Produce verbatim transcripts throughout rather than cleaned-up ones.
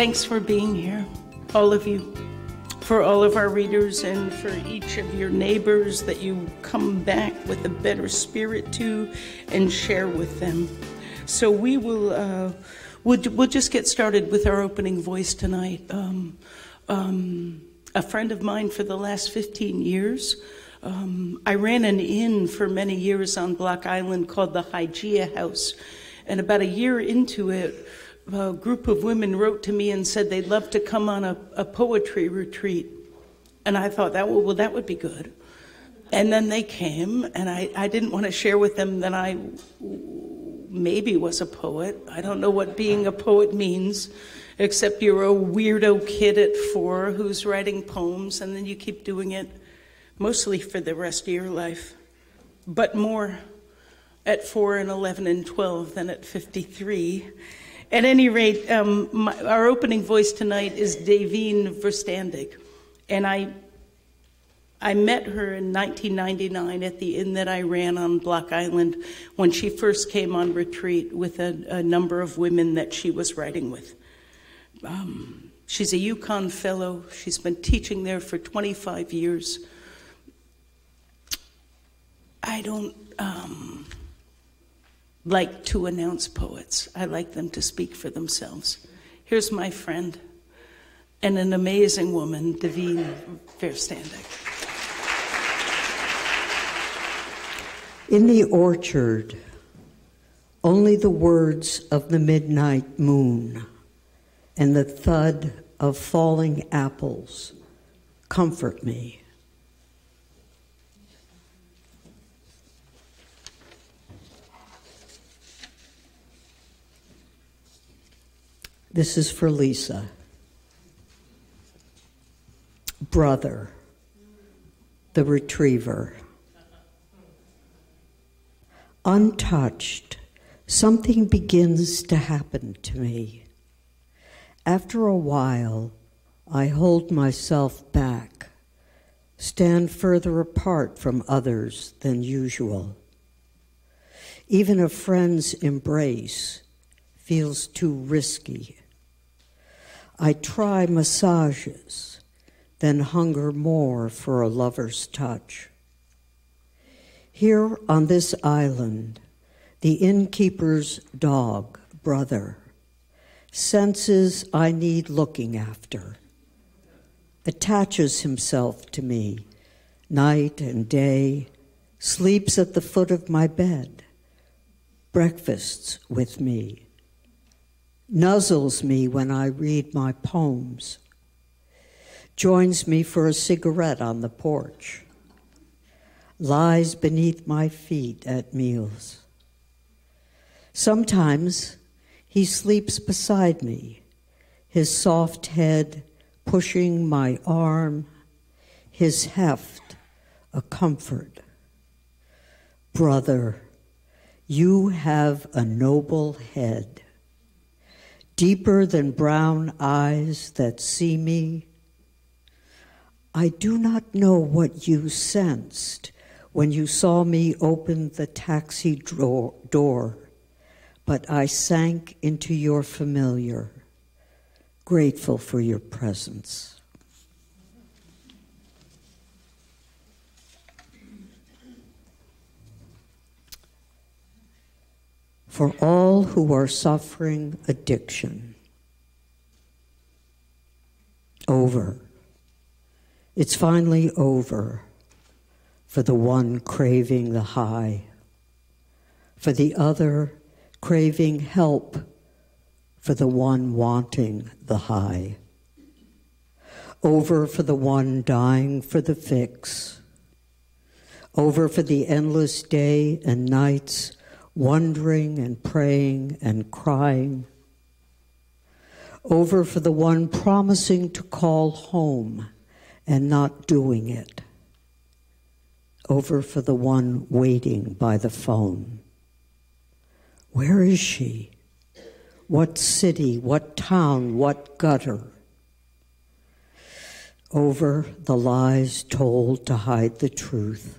Thanks for being here, all of you, for all of our readers and for each of your neighbors that you come back with a better spirit to and share with them. So we will, uh, we'll, we'll just get started with our opening voice tonight. Um, um, a friend of mine for the last fifteen years, um, I ran an inn for many years on Block Island called the Hygieia House, and about a year into it, a group of women wrote to me and said they'd love to come on a, a poetry retreat. And I thought, that well, well, that would be good. And then they came, and I, I didn't want to share with them that I maybe was a poet. I don't know what being a poet means, except you're a weirdo kid at four who's writing poems, and then you keep doing it mostly for the rest of your life, but more at four and eleven and twelve than at fifty-three. At any rate, um, my, our opening voice tonight is Davyne Verstandig, and I, I met her in nineteen ninety-nine at the inn that I ran on Block Island when she first came on retreat with a, a number of women that she was writing with. Um, she's a UConn fellow. She's been teaching there for twenty-five years. I don't... Um, like to announce poets. I like them to speak for themselves. Here's my friend and an amazing woman, Davyne Verstandig. In the orchard, only the words of the midnight moon and the thud of falling apples comfort me. This is for Lisa. Brother, the retriever. Untouched, something begins to happen to me. After a while, I hold myself back, stand further apart from others than usual. Even a friend's embrace feels too risky. I try massages, then hunger more for a lover's touch. Here on this island, the innkeeper's dog, brother, senses I need looking after, attaches himself to me night and day, sleeps at the foot of my bed, breakfasts with me, nuzzles me when I read my poems, joins me for a cigarette on the porch, lies beneath my feet at meals. Sometimes he sleeps beside me, his soft head pushing my arm, his heft a comfort. Brother, you have a noble head. Deeper than brown eyes that see me. I do not know what you sensed when you saw me open the taxi door, but I sank into your familiar, grateful for your presence. For all who are suffering addiction. Over. It's finally over for the one craving the high, for the other craving help, for the one wanting the high. Over for the one dying for the fix. Over for the endless day and nights wondering and praying and crying. Over for the one promising to call home and not doing it. Over for the one waiting by the phone. Where is she? What city, what town, what gutter? Over the lies told to hide the truth.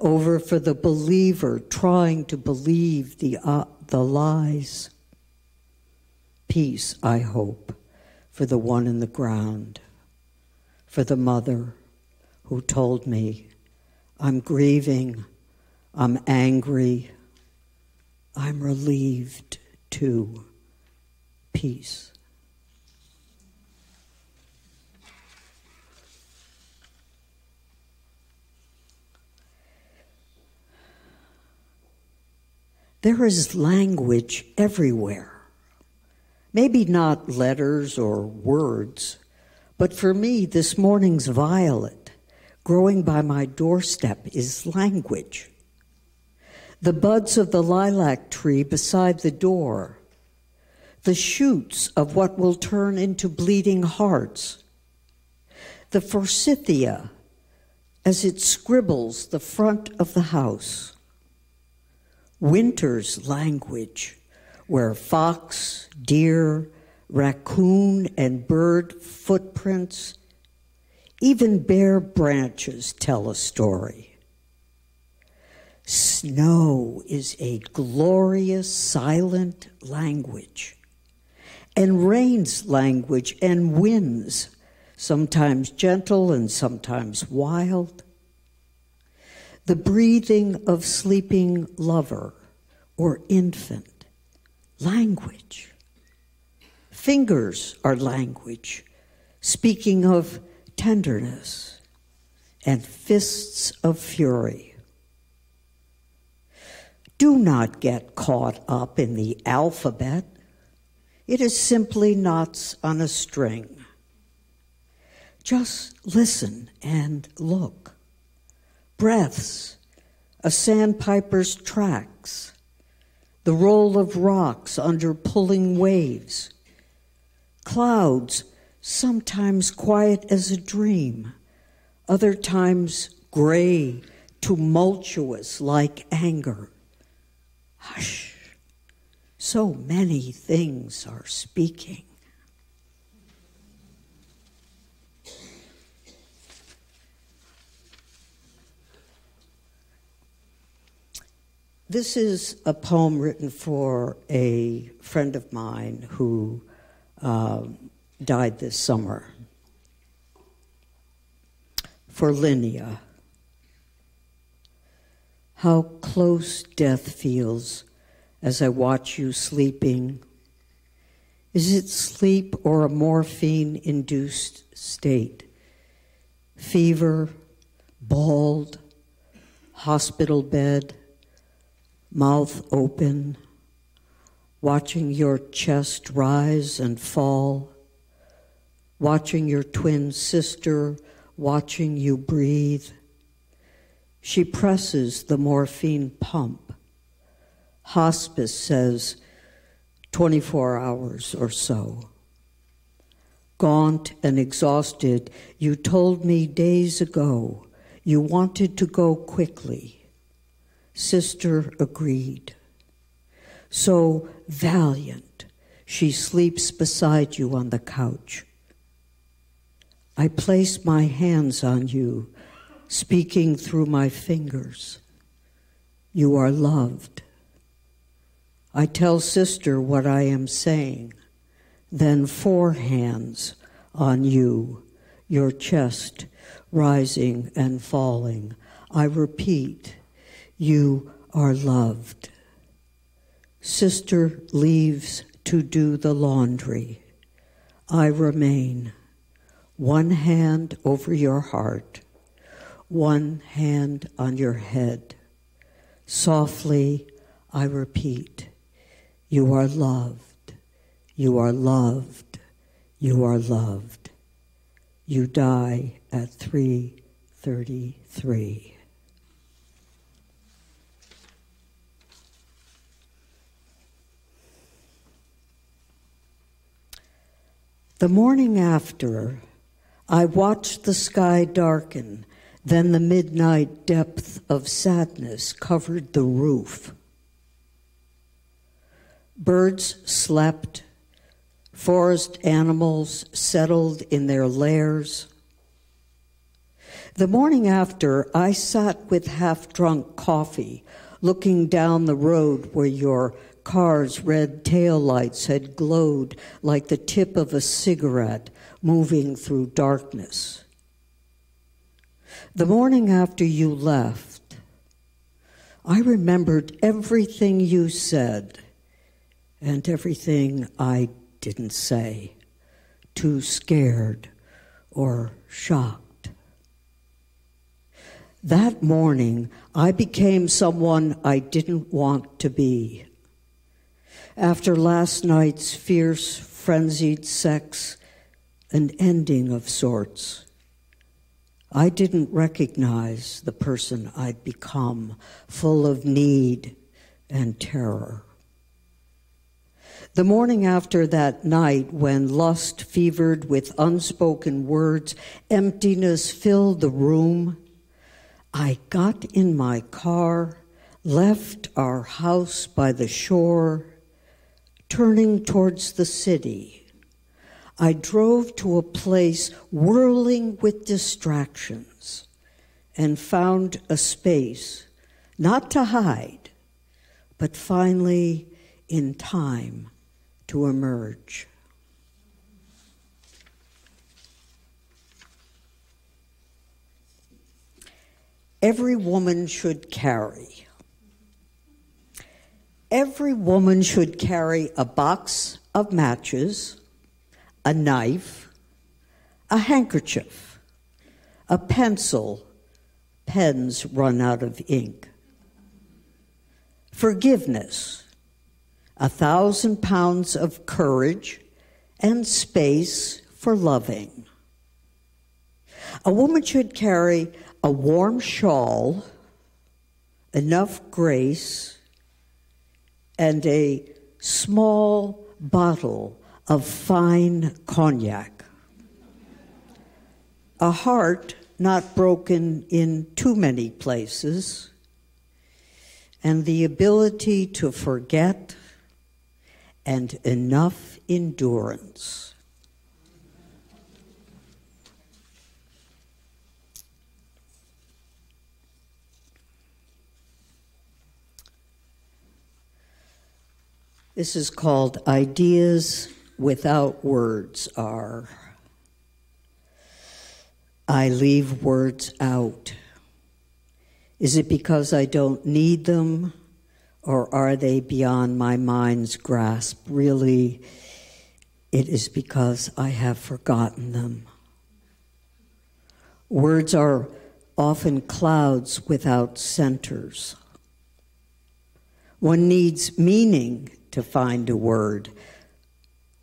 Over for the believer trying to believe the, uh, the lies. peace, I hope, for the one in the ground, for the mother who told me, I'm grieving, I'm angry, I'm relieved too. Peace. There is language everywhere. Maybe not letters or words, but for me, this morning's violet growing by my doorstep is language. The buds of the lilac tree beside the door, the shoots of what will turn into bleeding hearts, the forsythia as it scribbles the front of the house. Winter's language, where fox, deer, raccoon, and bird footprints, even bare branches tell a story. Snow is a glorious, silent language, and rain's language and winds, sometimes gentle and sometimes wild. The breathing of sleeping lover or infant, language. Fingers are language, speaking of tenderness, and fists of fury. Do not get caught up in the alphabet. It is simply knots on a string. Just listen and look. Breaths, a sandpiper's tracks, the roll of rocks under pulling waves, clouds, sometimes quiet as a dream, other times gray, tumultuous like anger. Hush, so many things are speaking. This is a poem written for a friend of mine who uh, died this summer. For Linnea. How close death feels as I watch you sleeping. Is it sleep or a morphine-induced state? Fever, bald, hospital bed, mouth open, watching your chest rise and fall, watching your twin sister, watching you breathe. She presses the morphine pump. Hospice says twenty-four hours or so. Gaunt and exhausted, you told me days ago you wanted to go quickly. Sister agreed. So valiant, she sleeps beside you on the couch. I place my hands on you, speaking through my fingers. You are loved. I tell sister what I am saying, then four hands on you, your chest rising and falling. I repeat, you are loved. Sister leaves to do the laundry. I remain, one hand over your heart, one hand on your head. Softly, I repeat, you are loved, you are loved, you are loved. You die at three thirty-three. The morning after, I watched the sky darken, then the midnight depth of sadness covered the roof. Birds slept, forest animals settled in their lairs. The morning after, I sat with half-drunk coffee, looking down the road where your Cars' red taillights had glowed like the tip of a cigarette moving through darkness. The morning after you left, I remembered everything you said and everything I didn't say, too scared or shocked. That morning, I became someone I didn't want to be. After last night's fierce, frenzied sex, an ending of sorts, I didn't recognize the person I'd become, full of need and terror. The morning after that night, when lust fevered with unspoken words, emptiness filled the room, I got in my car, left our house by the shore, turning towards the city. I drove to a place whirling with distractions and found a space, not to hide, but finally in time to emerge. Every woman should carry. Every woman should carry a box of matches, a knife, a handkerchief, a pencil, pens run out of ink, forgiveness, a thousand pounds of courage, and space for loving. A woman should carry a warm shawl, enough grace, and a small bottle of fine cognac. A heart not broken in too many places, and the ability to forget, and enough endurance. This is called Ideas Without Words Are. I leave words out. Is it because I don't need them, or are they beyond my mind's grasp? Really, it is because I have forgotten them. Words are often clouds without centers. One needs meaning to find a word.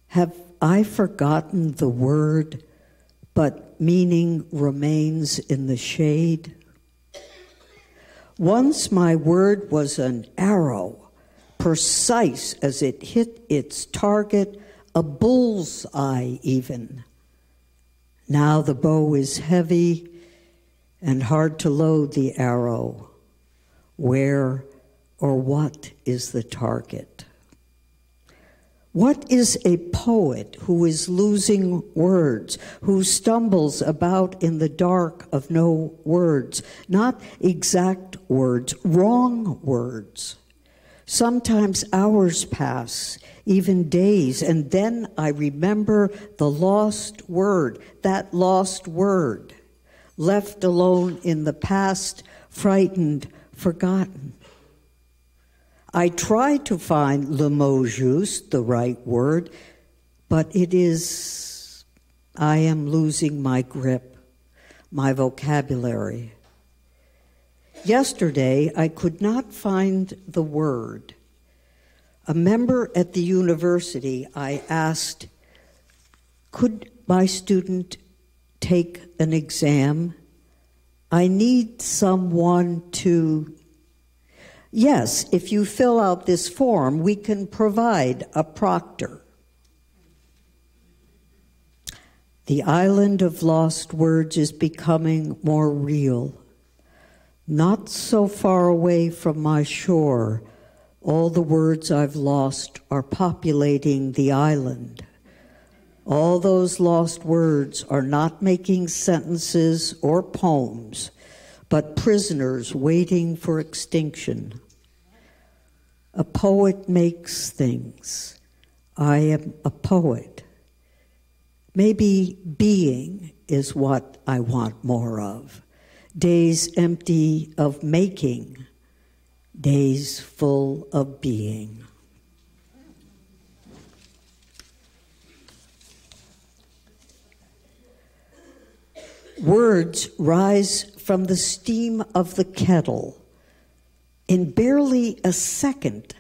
Have I forgotten the word, but meaning remains in the shade? Once my word was an arrow, precise as it hit its target, a bull's eye even. Now the bow is heavy and hard to load the arrow. Where or what is the target? What is a poet who is losing words, who stumbles about in the dark of no words, not exact words, wrong words? Sometimes hours pass, even days, and then I remember the lost word, that lost word, left alone in the past, frightened, forgotten. I try to find le mot juste, the right word, but it is, I am losing my grip, my vocabulary. Yesterday, I could not find the word. A member at the university, I asked, could my student take an exam? I need someone to... Yes, if you fill out this form, we can provide a proctor. The island of lost words is becoming more real. Not so far away from my shore, all the words I've lost are populating the island. All those lost words are not making sentences or poems, but prisoners waiting for extinction. A poet makes things. I am a poet. Maybe being is what I want more of. Days empty of making, days full of being. Words rise from the steam of the kettle. In barely a second,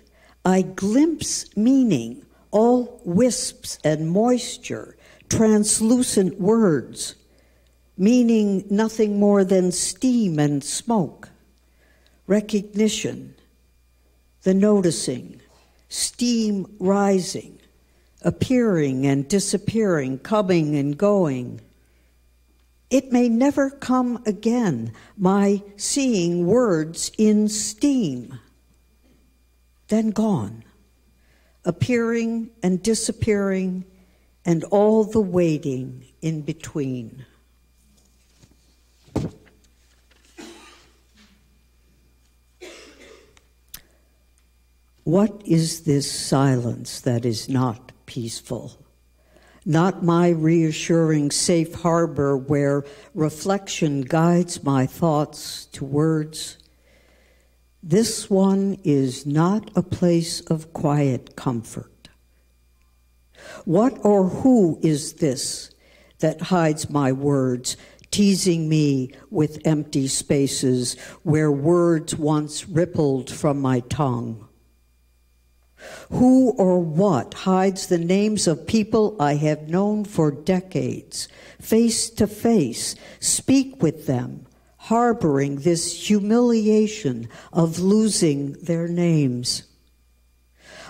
I glimpse meaning, all wisps and moisture, translucent words, meaning nothing more than steam and smoke. Recognition, the noticing, steam rising, appearing and disappearing, coming and going. It may never come again, my seeing words in steam, then gone, appearing and disappearing, and all the waiting in between. What is this silence that is not peaceful? Not my reassuring safe harbor where reflection guides my thoughts to words. This one is not a place of quiet comfort. What or who is this that hides my words, teasing me with empty spaces where words once rippled from my tongue? Who or what hides the names of people I have known for decades, face to face, speak with them, harboring this humiliation of losing their names?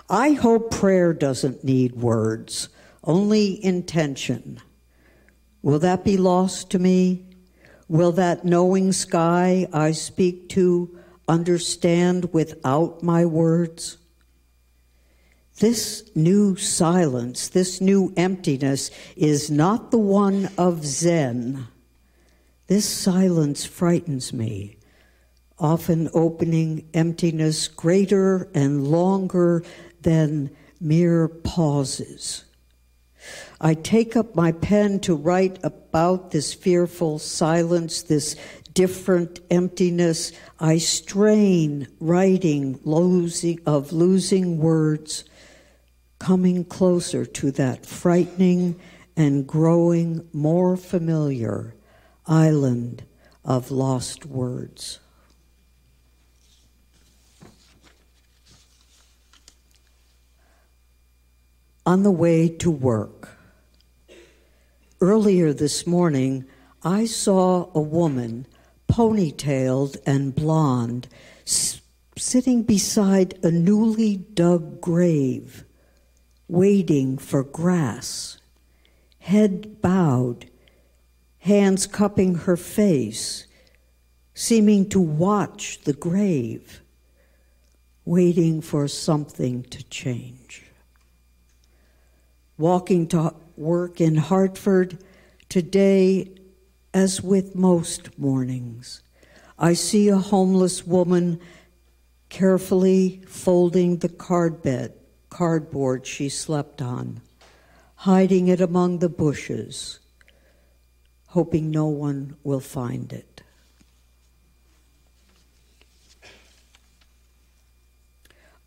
I hope prayer doesn't need words, only intention. Will that be lost to me? Will that knowing sky I speak to understand without my words? This new silence, this new emptiness, is not the one of Zen. This silence frightens me, often opening emptiness greater and longer than mere pauses. I take up my pen to write about this fearful silence, this different emptiness. I strain writing losing, of losing words, coming closer to that frightening and growing more familiar island of lost words. On the way to work. Earlier this morning, I saw a woman, ponytailed and blonde, sitting beside a newly dug grave, waiting for grass, head bowed, hands cupping her face, seeming to watch the grave, waiting for something to change. Walking to work in Hartford today, as with most mornings, I see a homeless woman carefully folding the card bed cardboard she slept on, hiding it among the bushes, hoping no one will find it.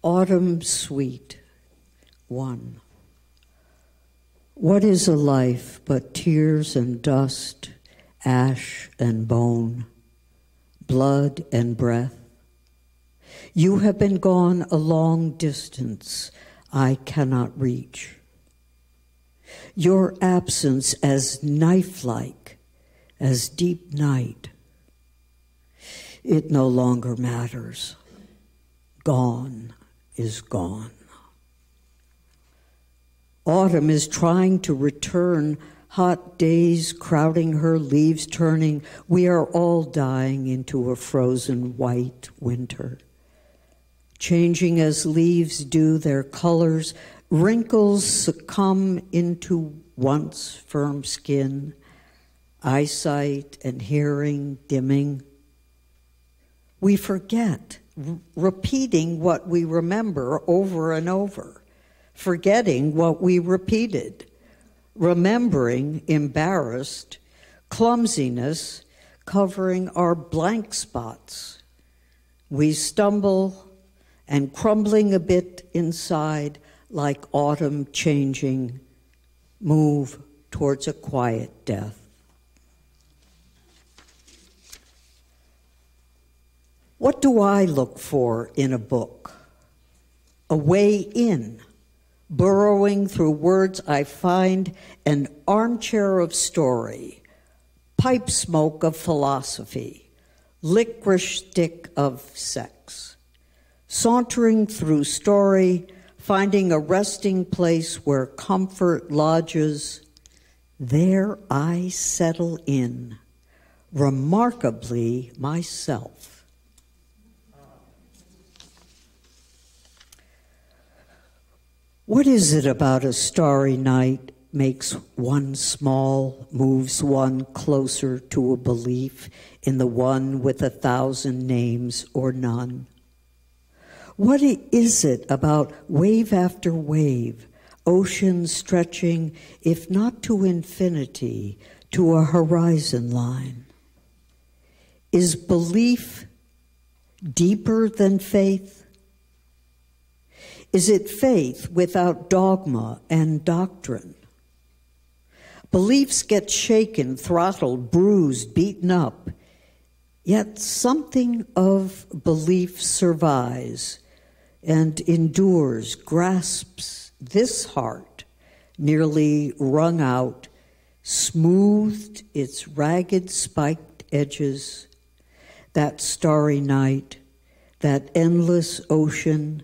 Autumn Suite one. What is a life but tears and dust, ash and bone, blood and breath? You have been gone a long distance I cannot reach. Your absence as knife-like as deep night. It no longer matters. Gone is gone. Autumn is trying to return, hot days crowding her, leaves turning. We are all dying into a frozen white winter, changing as leaves do their colors. Wrinkles succumb into once firm skin, eyesight and hearing dimming. We forget repeating what we remember over and over, forgetting what we repeated, remembering embarrassed, clumsiness, covering our blank spots. We stumble and crumbling a bit inside like autumn changing, move towards a quiet death. What do I look for in a book? A way in, burrowing through words I find an armchair of story, pipe smoke of philosophy, licorice stick of sex, sauntering through story, finding a resting place where comfort lodges. There I settle in, remarkably myself. What is it about a starry night makes one small, moves one closer to a belief in the one with a thousand names or none? What is it about wave after wave, ocean stretching, if not to infinity, to a horizon line? Is belief deeper than faith? Is it faith without dogma and doctrine? Beliefs get shaken, throttled, bruised, beaten up, yet something of belief survives and endures, grasps this heart, nearly wrung out, smoothed its ragged spiked edges, that starry night, that endless ocean.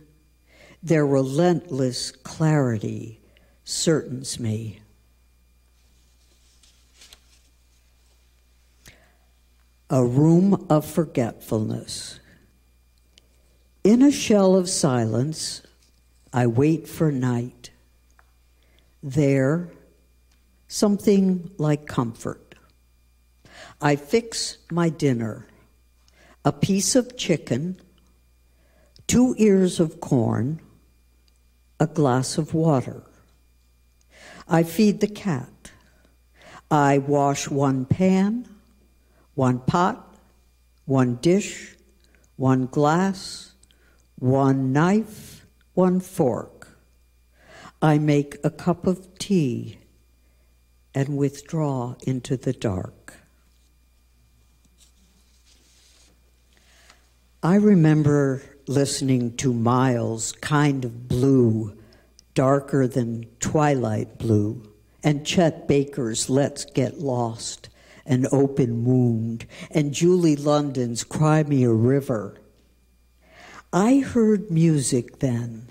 Their relentless clarity certains me. A room of forgetfulness. In a shell of silence, I wait for night. There, something like comfort. I fix my dinner, a piece of chicken, two ears of corn, a glass of water. I feed the cat. I wash one pan, one pot, one dish, one glass, one knife, one fork. I make a cup of tea and withdraw into the dark. I remember listening to Miles, Kind of Blue, Darker Than Twilight Blue, and Chet Baker's Let's Get Lost, An Open Wound, and Julie London's Cry Me a River. I heard music then,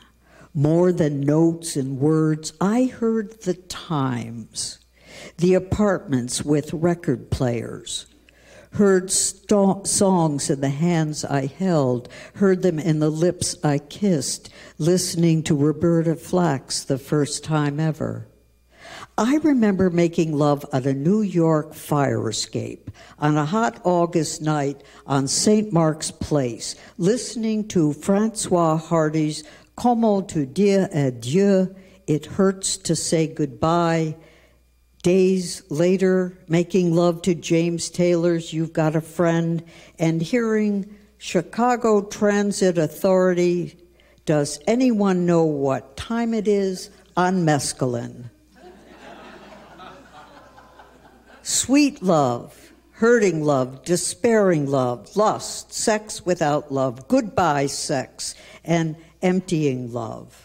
more than notes and words. I heard the times, the apartments with record players, heard songs in the hands I held, heard them in the lips I kissed, listening to Roberta Flack's the first time ever. I remember making love at a New York fire escape on a hot August night on Saint Mark's Place, listening to Francois Hardy's Comment te dire adieu, It Hurts to Say Goodbye. Days later, making love to James Taylor's You've Got a Friend, and hearing Chicago Transit Authority, Does Anyone Know What Time It Is, on mescaline. Sweet love, hurting love, despairing love, lust, sex without love, goodbye sex, and emptying love.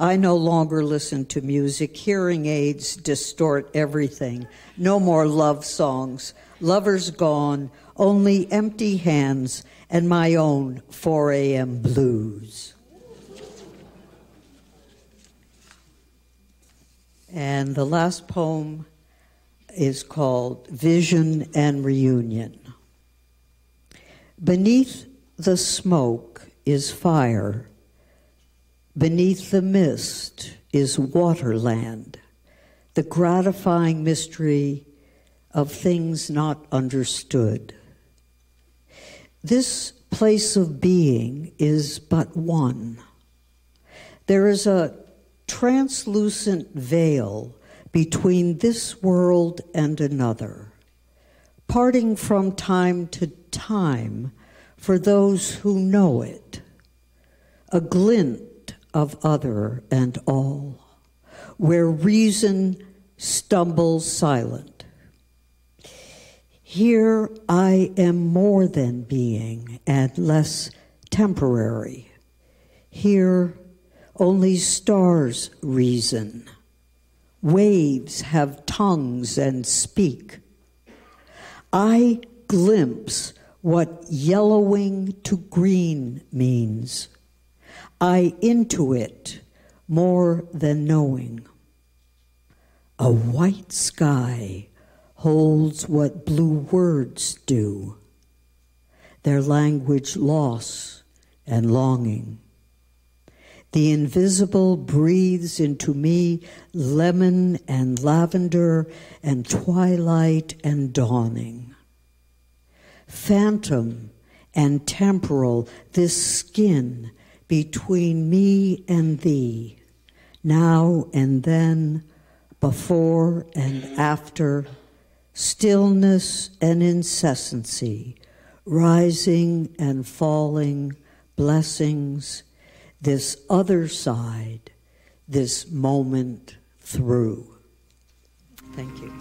I no longer listen to music. Hearing aids distort everything. No more love songs. Lovers gone. Only empty hands and my own four A M blues. And the last poem is called Vision and Reunion. Beneath the smoke is fire. Beneath the mist is waterland, the gratifying mystery of things not understood. This place of being is but one. There is a translucent veil between this world and another, parting from time to time for those who know it, a glint of other and all, where reason stumbles silent. Here I am more than being and less temporary. Here only stars reason. Waves have tongues and speak. I glimpse what yellowing to green means. I intuit more than knowing. A white sky holds what blue words do, their language loss and longing. The invisible breathes into me lemon and lavender and twilight and dawning. Phantom and temporal, this skin between me and thee, now and then, before and after, stillness and incessancy, rising and falling, blessings, this other side, this moment through. Thank you.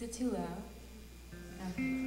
Is it too loud? No.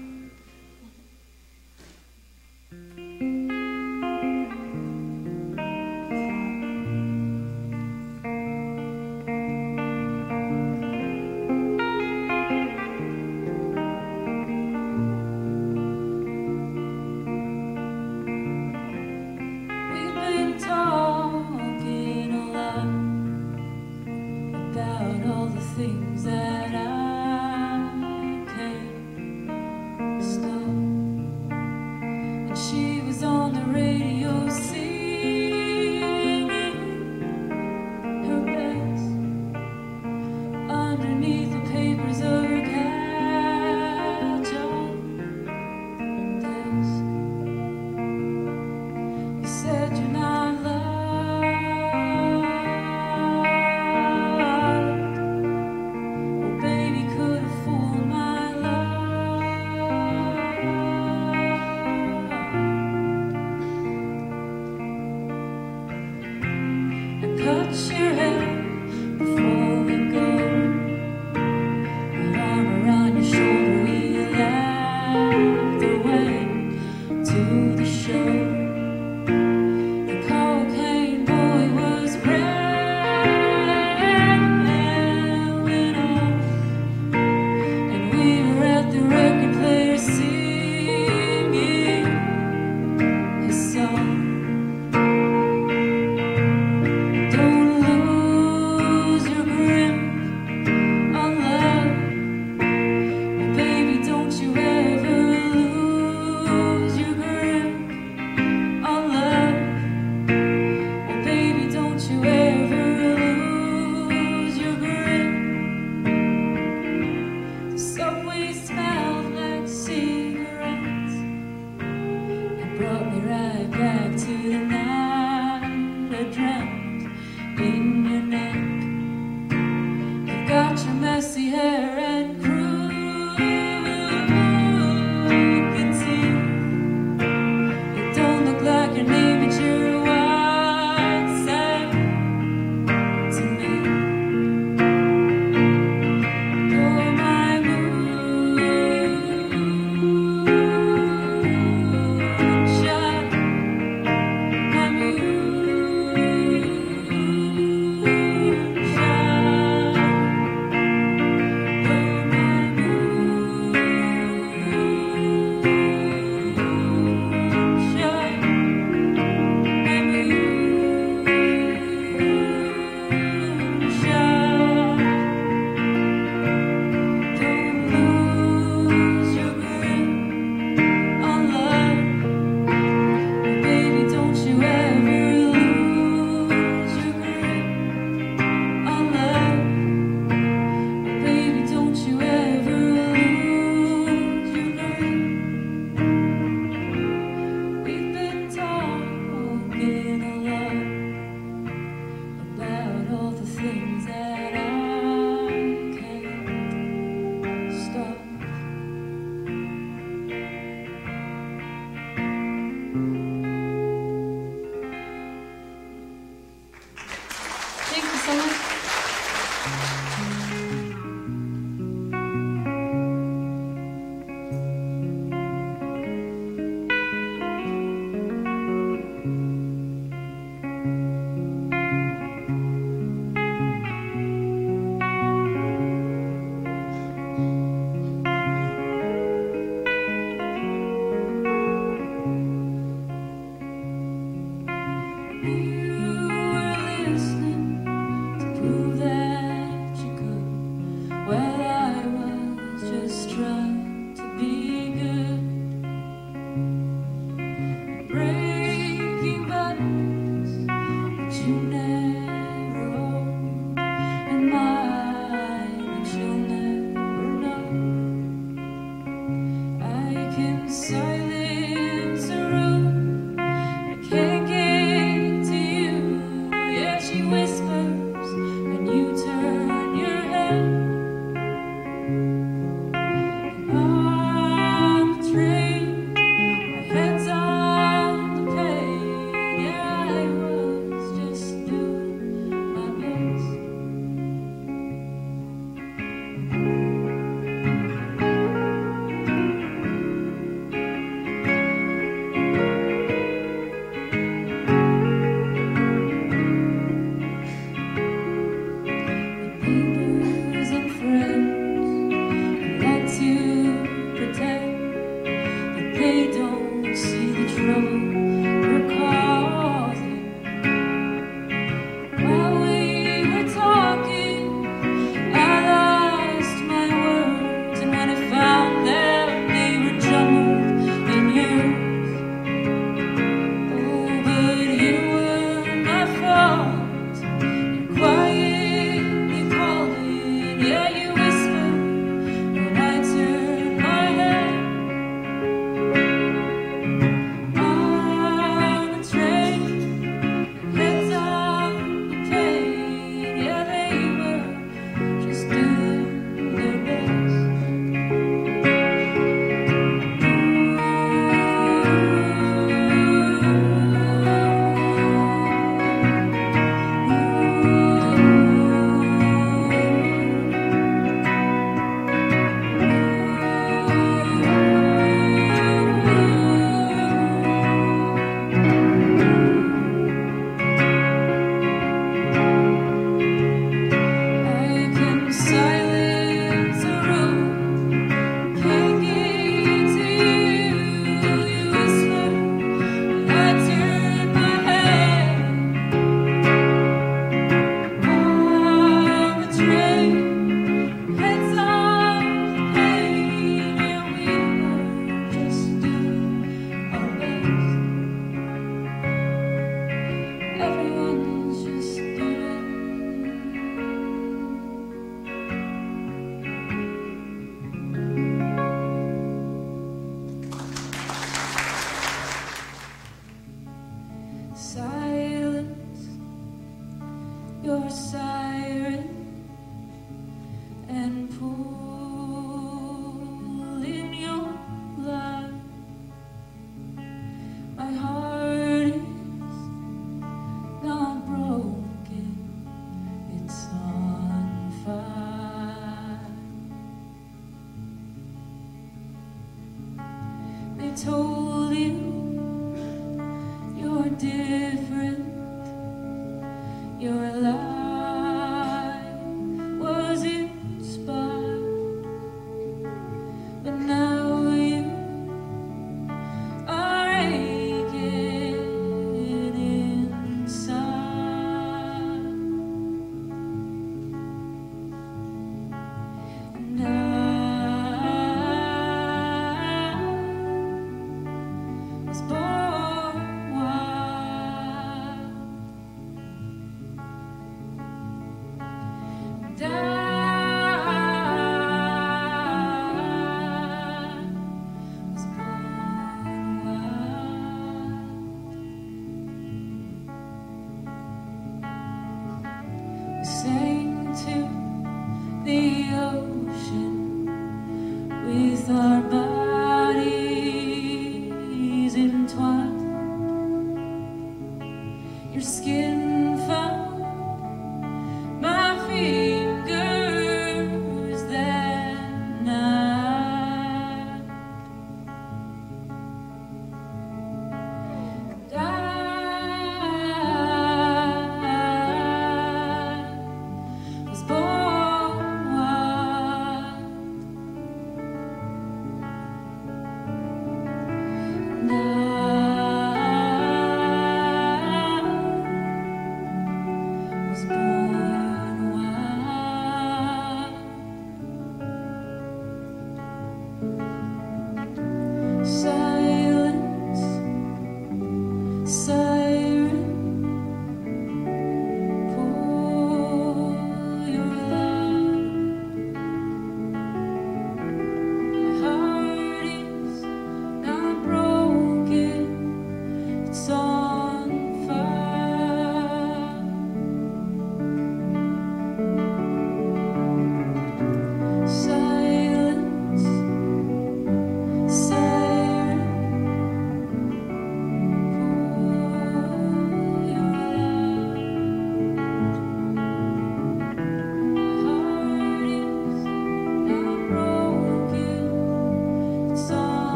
Silence the room, I can't get to you.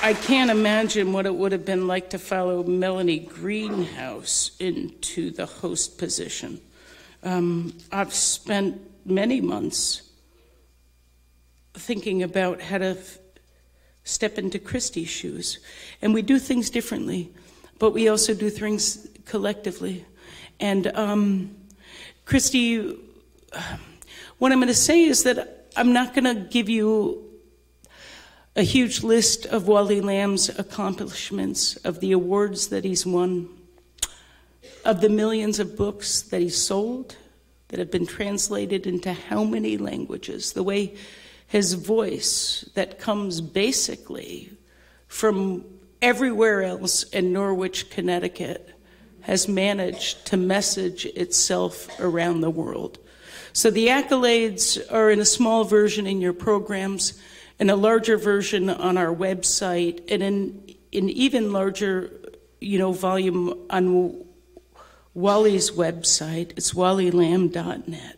I can't imagine what it would have been like to follow Melanie Greenhouse into the host position. Um, I've spent many months thinking about how to f step into Christie's shoes. And we do things differently, but we also do things collectively. And um, Christie, what I'm going to say is that I'm not going to give you a huge list of Wally Lamb's accomplishments, of the awards that he's won, of the millions of books that he's sold that have been translated into how many languages, the way his voice that comes basically from everywhere else in Norwich, Connecticut, has managed to message itself around the world. So the accolades are in a small version in your programs, in a larger version on our website, and in an even larger, you know, volume on Wally's website. It's wally lamb dot net.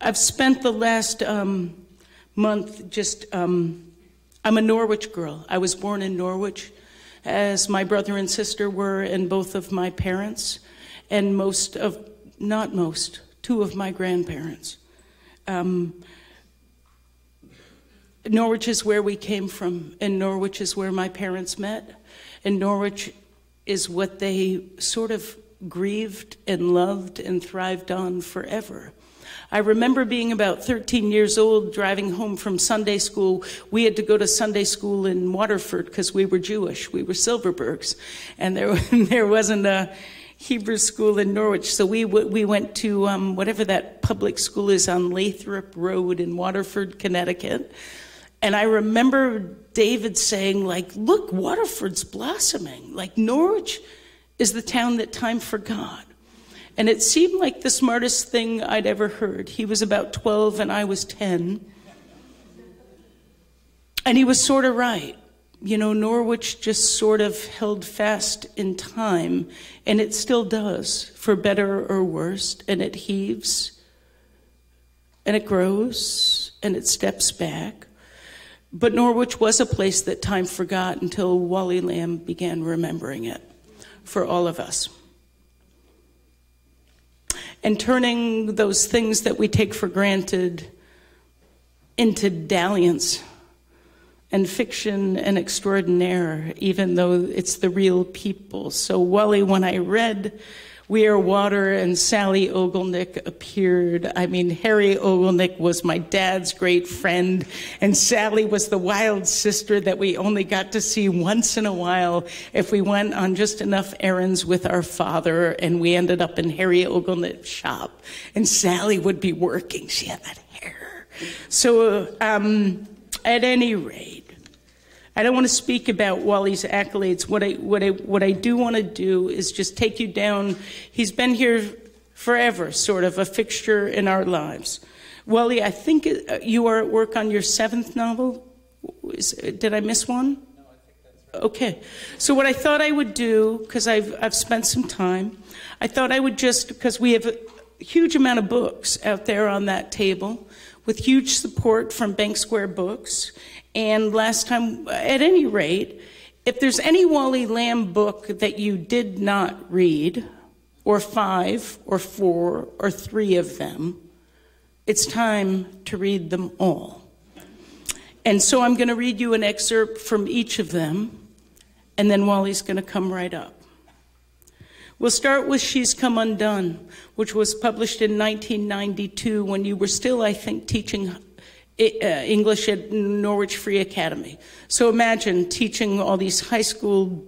I've spent the last um, month just, um, I'm a Norwich girl. I was born in Norwich, as my brother and sister were, and both of my parents, and most of, not most, two of my grandparents. Um, Norwich is where we came from, and Norwich is where my parents met, and Norwich is what they sort of grieved and loved and thrived on forever. I remember being about thirteen years old, driving home from Sunday school. We had to go to Sunday school in Waterford because we were Jewish. We were Silverbergs, and there, there wasn't a Hebrew school in Norwich, so we we went to um, whatever that public school is on Lathrop Road in Waterford, Connecticut. And I remember David saying, like, look, Waterford's blossoming. Like, Norwich is the town that time forgot. And it seemed like the smartest thing I'd ever heard. He was about twelve and I was ten. And he was sort of right. You know, Norwich just sort of held fast in time, and it still does, for better or worse, and it heaves, and it grows, and it steps back. But Norwich was a place that time forgot until Wally Lamb began remembering it for all of us. And turning those things that we take for granted into dalliance and fiction and extraordinaire, even though it's the real people. So Wally, when I read We Are Water and Sally Ogilnik appeared, I mean, Harry Ogilnik was my dad's great friend, and Sally was the wild sister that we only got to see once in a while if we went on just enough errands with our father, and we ended up in Harry Ogilnik's shop, and Sally would be working. She had that hair. So um, at any rate, I don't want to speak about Wally's accolades. What I, what I, what I do want to do is just take you down. He's been here forever, sort of a fixture in our lives. Wally, I think you are at work on your seventh novel. Is, did I miss one? No, I think that's right. Okay. So what I thought I would do, because I've, I've spent some time, I thought I would just, because we have a huge amount of books out there on that table, with huge support from Bank Square Books. And last time, at any rate, if there's any Wally Lamb book that you did not read, or five, or four, or three of them, it's time to read them all. And so I'm going to read you an excerpt from each of them, and then Wally's going to come right up. We'll start with She's Come Undone, which was published in nineteen ninety-two when you were still, I think, teaching English at Norwich Free Academy. So imagine teaching all these high school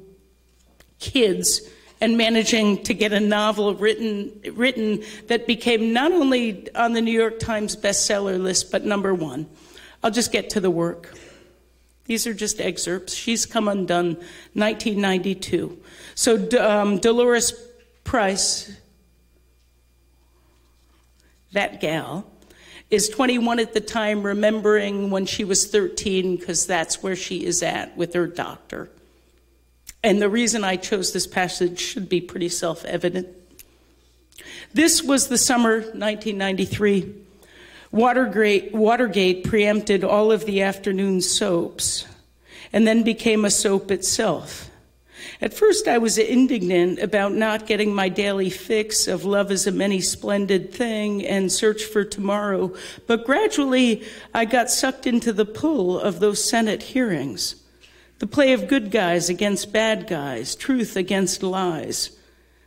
kids and managing to get a novel written, written that became not only on the New York Times bestseller list, but number one. I'll just get to the work. These are just excerpts. She's Come Undone, nineteen ninety-two. So um, Dolores Price, that gal, is twenty-one at the time, remembering when she was thirteen, because that's where she is at with her doctor. And the reason I chose this passage should be pretty self-evident. This was the summer nineteen ninety-three. Watergate, Watergate preempted all of the afternoon soaps and then became a soap itself. At first I was indignant about not getting my daily fix of love is a many splendid thing and search for tomorrow, but gradually I got sucked into the pull of those Senate hearings. The play of good guys against bad guys, truth against lies.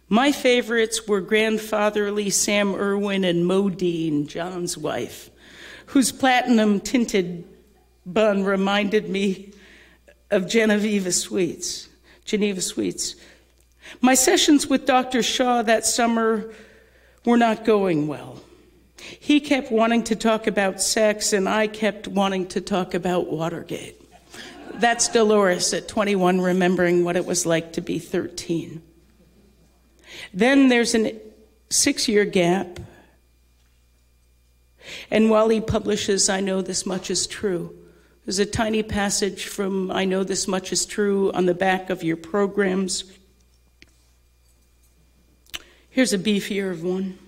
My favorites were grandfatherly Sam Irwin and Mo Dean, John's wife, whose platinum-tinted bun reminded me of Geneva Sweets. Geneva Sweets. My sessions with Doctor Shaw that summer were not going well. He kept wanting to talk about sex, and I kept wanting to talk about Watergate. That's Dolores at twenty-one, remembering what it was like to be thirteen. Then there's a six-year gap, and Wally publishes I Know This Much Is True. There's a tiny passage from I Know This Much Is True on the back of your programs. Here's a beefier one.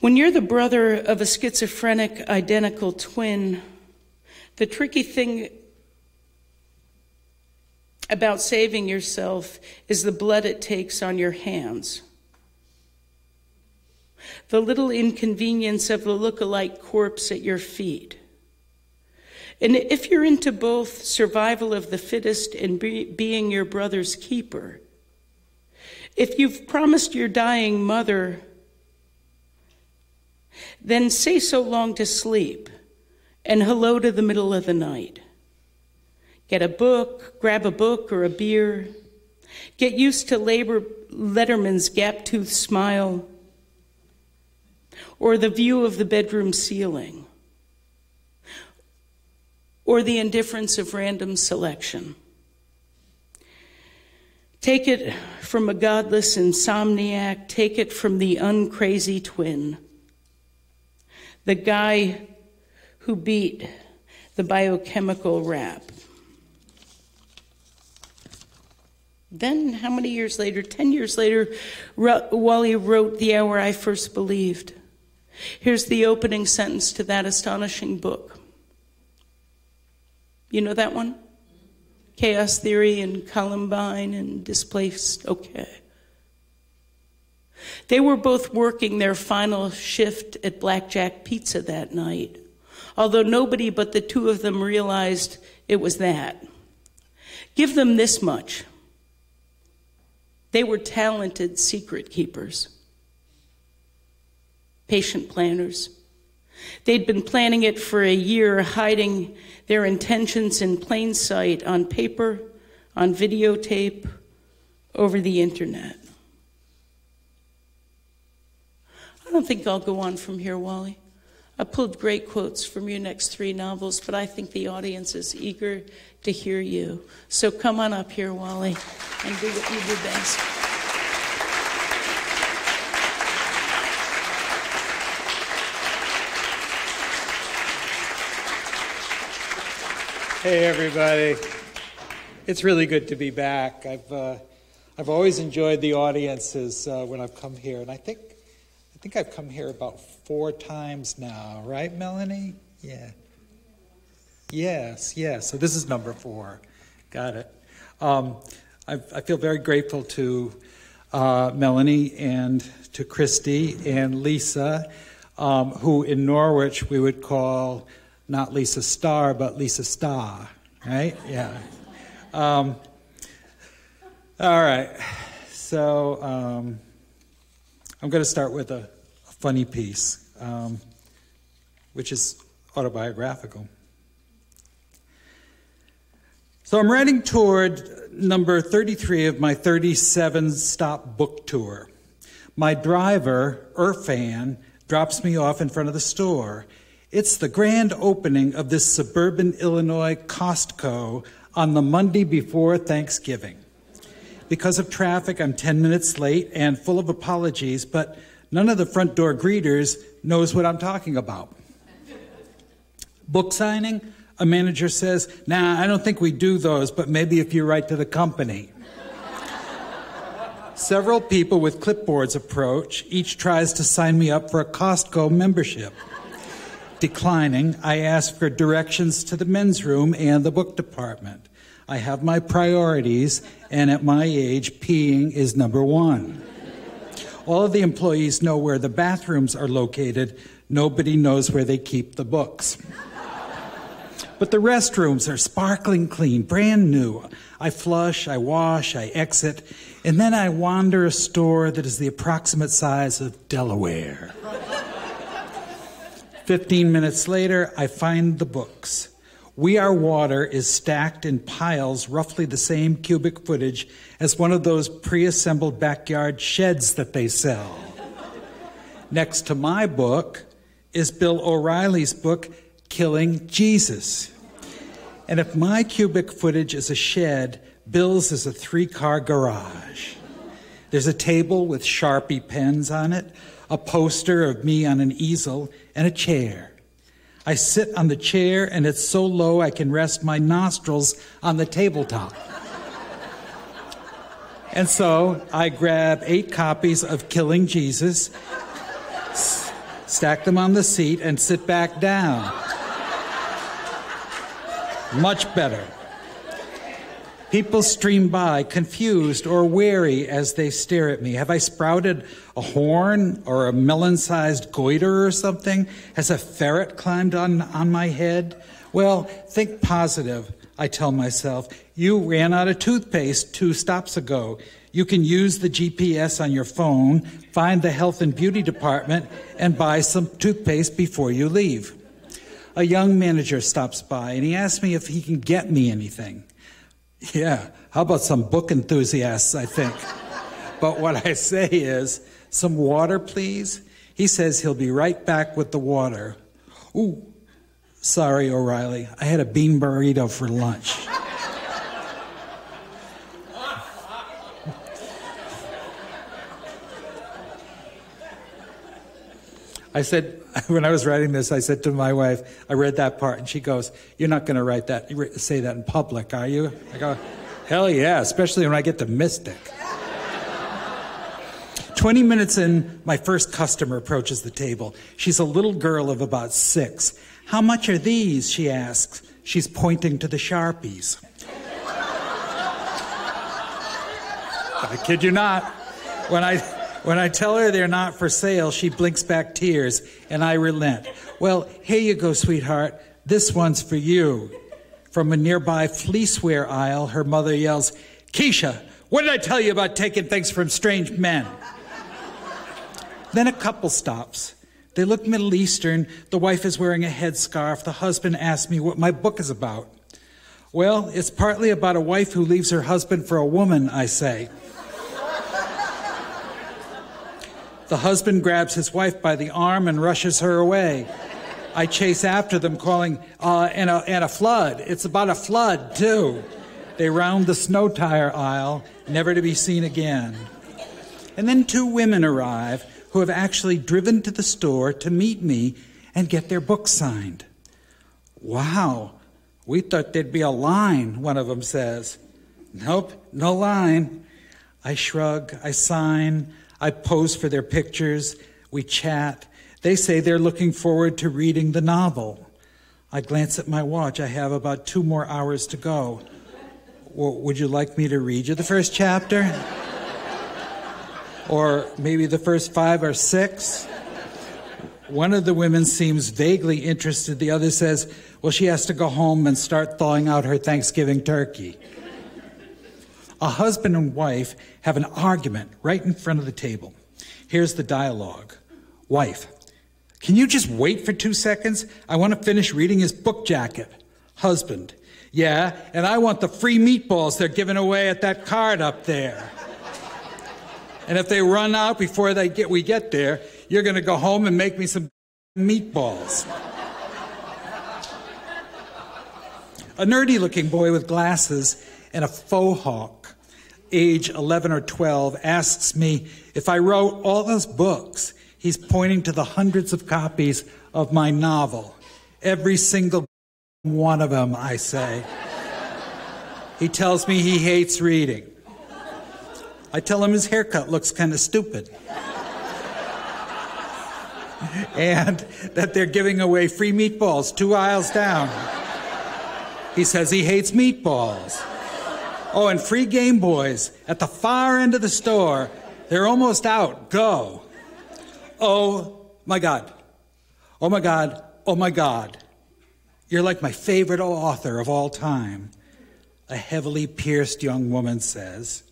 When you're the brother of a schizophrenic identical twin, the tricky thing about saving yourself is the blood it takes on your hands. The little inconvenience of the look-alike corpse at your feet. And if you're into both survival of the fittest and be being your brother's keeper, if you've promised your dying mother, then say so long to sleep and hello to the middle of the night. Get a book, grab a book or a beer. Get used to labor Letterman's gap-toothed smile, or the view of the bedroom ceiling, or the indifference of random selection. Take it from a godless insomniac, take it from the uncrazy twin, the guy who beat the biochemical rap. Then, how many years later? Ten years later, Wally wrote The Hour I First Believed. Here's the opening sentence to that astonishing book. You know that one? Chaos Theory and Columbine and Displaced. Okay. They were both working their final shift at Blackjack Pizza that night, although nobody but the two of them realized it was that. Give them this much. They were talented secret keepers, patient planners. They'd been planning it for a year, hiding their intentions in plain sight on paper, on videotape, over the internet. I don't think I'll go on from here, Wally. I pulled great quotes from your next three novels, but I think the audience is eager to hear you. So come on up here, Wally, and do what you do best. Hey, everybody. It's really good to be back. I've, uh, I've always enjoyed the audiences uh, when I've come here, and I think I think I've come here about four times now, right, Melanie? Yeah. Yes, yes. So this is number four. Got it. Um, I, I feel very grateful to uh, Melanie and to Christie and Lisa, um, who in Norwich we would call not Lisa Starr, but Lisa Starr, right? Yeah. Um, all right. So um, I'm going to start with a funny piece, um, which is autobiographical. So I'm writing toward number thirty-three of my thirty-seven stop book tour. My driver, Irfan, drops me off in front of the store. It's the grand opening of this suburban Illinois Costco on the Monday before Thanksgiving. Because of traffic, I'm ten minutes late and full of apologies, but none of the front door greeters knows what I'm talking about. Book signing, a manager says, nah, I don't think we do those, but maybe if you write to the company. Several people with clipboards approach. Each tries to sign me up for a Costco membership. Declining, I ask for directions to the men's room and the book department. I have my priorities, and at my age, peeing is number one. All of the employees know where the bathrooms are located. Nobody knows where they keep the books. But the restrooms are sparkling clean, brand new. I flush, I wash, I exit, and then I wander a store that is the approximate size of Delaware. Fifteen minutes later, I find the books. We Are Water is stacked in piles roughly the same cubic footage as one of those pre-assembled backyard sheds that they sell. Next to my book is Bill O'Reilly's book, Killing Jesus. And if my cubic footage is a shed, Bill's is a three-car garage. There's a table with Sharpie pens on it, a poster of me on an easel, and a chair. I sit on the chair, and it's so low I can rest my nostrils on the tabletop. And so I grab eight copies of Killing Jesus, s- stack them on the seat, and sit back down. Much better. People stream by, confused or wary as they stare at me. Have I sprouted a horn or a melon-sized goiter or something? Has a ferret climbed on, on my head? Well, think positive, I tell myself. You ran out of toothpaste two stops ago. You can use the G P S on your phone, find the health and beauty department, and buy some toothpaste before you leave. A young manager stops by, and he asks me if he can get me anything. Yeah, how about some book enthusiasts, I think. But what I say is, some water, please? He says he'll be right back with the water. Ooh, sorry, O'Reilly. I had a bean burrito for lunch. I said, when I was writing this, I said to my wife, I read that part, and she goes, you're not going to write that, say that in public, are you? I go, hell yeah, especially when I get to Mystic. Twenty minutes in, my first customer approaches the table. She's a little girl of about six. How much are these, she asks. She's pointing to the Sharpies. I kid you not. When I... When I tell her they're not for sale, she blinks back tears, and I relent. Well, here you go, sweetheart. This one's for you. From a nearby fleeceware aisle, her mother yells, Keisha, what did I tell you about taking things from strange men? Then a couple stops. They look Middle Eastern. The wife is wearing a headscarf. The husband asks me what my book is about. Well, it's partly about a wife who leaves her husband for a woman, I say. The husband grabs his wife by the arm and rushes her away. I chase after them, calling, uh, and, a, and a flood. It's about a flood, too. They round the snow tire aisle, never to be seen again. And then two women arrive who have actually driven to the store to meet me and get their books signed. Wow, we thought there'd be a line, one of them says. Nope, no line. I shrug, I sign, I pose for their pictures, we chat. They say they're looking forward to reading the novel. I glance at my watch, I have about two more hours to go. W- would you like me to read you the first chapter? Or maybe the first five or six? One of the women seems vaguely interested, the other says, well, she has to go home and start thawing out her Thanksgiving turkey. A husband and wife have an argument right in front of the table. Here's the dialogue. Wife, can you just wait for two seconds? I want to finish reading his book jacket. Husband, yeah, and I want the free meatballs they're giving away at that card up there. And if they run out before they get, we get there, you're going to go home and make me some meatballs. A nerdy-looking boy with glasses and a faux hawk, age eleven or twelve, asks me if I wrote all those books. He's pointing to the hundreds of copies of my novel. Every single one of them, I say. He tells me he hates reading. I tell him his haircut looks kind of stupid. And that they're giving away free meatballs two aisles down. He says he hates meatballs. Oh, and free Game Boys at the far end of the store. They're almost out. Go. Oh, my God. Oh, my God. Oh, my God. You're like my favorite author of all time. A heavily pierced young woman says,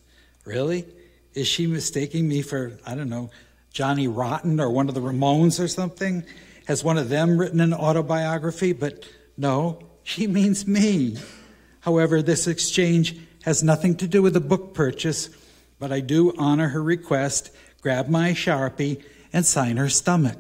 really? Is she mistaking me for, I don't know, Johnny Rotten or one of the Ramones or something? Has one of them written an autobiography? But no, she means me. However, this exchange has nothing to do with a book purchase, but I do honor her request, grab my Sharpie, and sign her stomach.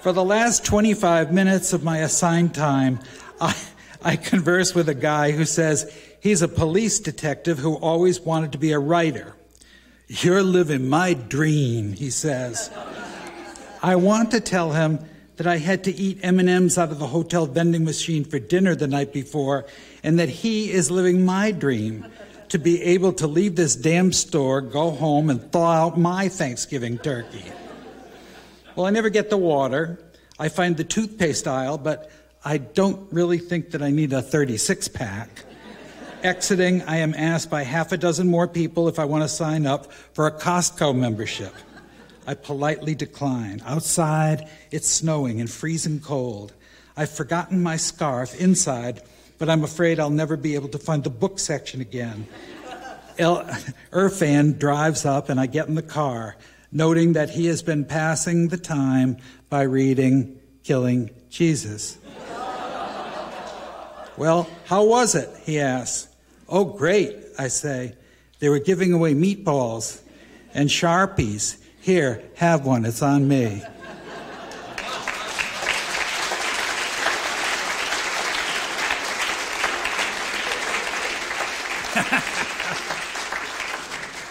For the last twenty-five minutes of my assigned time, I, I converse with a guy who says he's a police detective who always wanted to be a writer. You're living my dream, he says. I want to tell him that I had to eat M and M's out of the hotel vending machine for dinner the night before, and that he is living my dream to be able to leave this damn store, go home, and thaw out my Thanksgiving turkey. Well, I never get the water. I find the toothpaste aisle, but I don't really think that I need a thirty-six pack. Exiting, I am asked by half a dozen more people if I want to sign up for a Costco membership. I politely decline. Outside, it's snowing and freezing cold. I've forgotten my scarf inside, but I'm afraid I'll never be able to find the book section again. El- Irfan drives up, and I get in the car, noting that he has been passing the time by reading Killing Jesus. Well, how was it? He asks. Oh, great, I say. They were giving away meatballs and Sharpies. Here, have one, it's on me.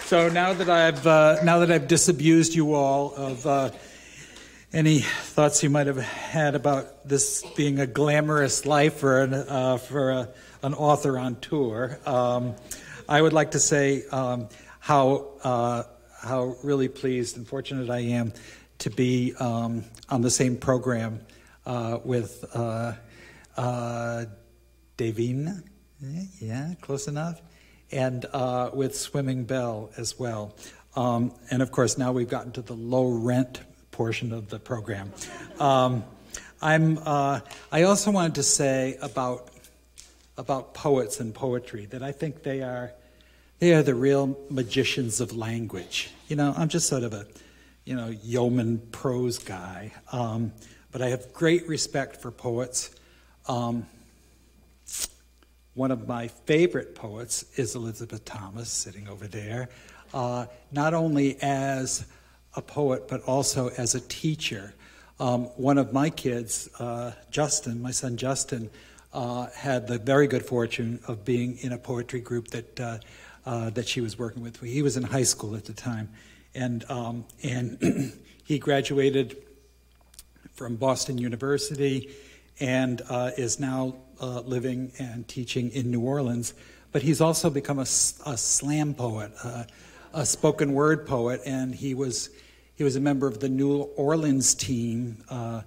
So now that I've uh, now that I've disabused you all of uh, any thoughts you might have had about this being a glamorous life for an uh, for a, an author on tour, um, I would like to say um, how uh, how really pleased and fortunate I am to be um, on the same program uh, with uh, uh, Davyne. Yeah, close enough. And uh, with Swimming Bell as well. Um, and of course, now we've gotten to the low rent portion of the program. Um, I'm, uh, I also wanted to say about, about poets and poetry that I think they are, they are the real magicians of language. You know, I'm just sort of a, you know, yeoman prose guy, um, but I have great respect for poets. Um, One of my favorite poets is Elizabeth Thomas, sitting over there, uh, not only as a poet, but also as a teacher. Um, one of my kids, uh, Justin, my son Justin, uh, had the very good fortune of being in a poetry group that, uh, uh, that she was working with. He was in high school at the time, and, um, and he graduated from Boston University and uh, is now Uh, living and teaching in New Orleans, but he's also become a, a slam poet, uh, a spoken word poet, and he was he was a member of the New Orleans team uh,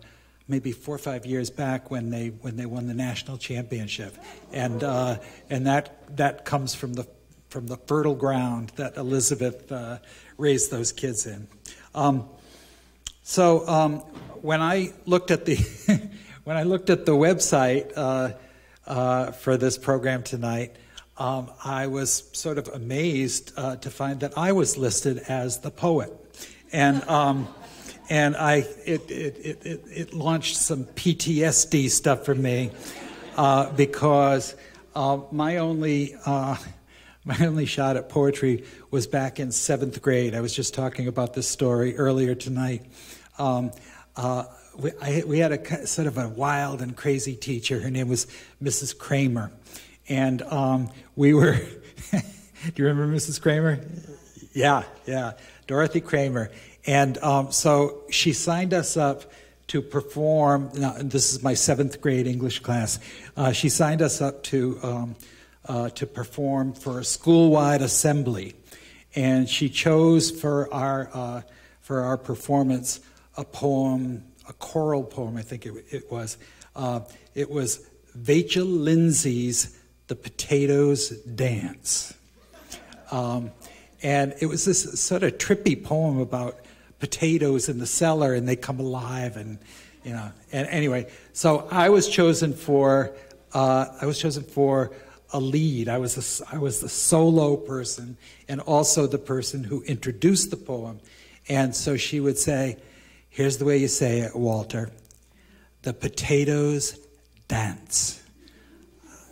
maybe four or five years back when they when they won the national championship, and uh, and that that comes from the from the fertile ground that Elizabeth uh, raised those kids in. Um, so um, when I looked at the When I looked at the website uh, uh, for this program tonight, um, I was sort of amazed uh, to find that I was listed as the poet, and um, and I it it it it launched some P T S D stuff for me uh, because uh, my only uh, my only shot at poetry was back in seventh grade. I was just talking about this story earlier tonight. Um, uh, We, I, we had a sort of a wild and crazy teacher. Her name was Missus Kramer, and um, we were. Do you remember Missus Kramer? Yeah, yeah, Dorothy Kramer. And um, so she signed us up to perform. Now, this is my seventh grade English class. Uh, she signed us up to um, uh, to perform for a school-wide assembly. And she chose for our, uh, for our performance a poem, a choral poem, I think it, it was. Uh, it was Vachel Lindsay's The Potatoes Dance. Um, and it was this sort of trippy poem about potatoes in the cellar and they come alive and, you know, and anyway. So I was chosen for, uh, I was chosen for a lead. I was, a, I was the solo person and also the person who introduced the poem. And so she would say, here's the way you say it, Walter, the potatoes dance.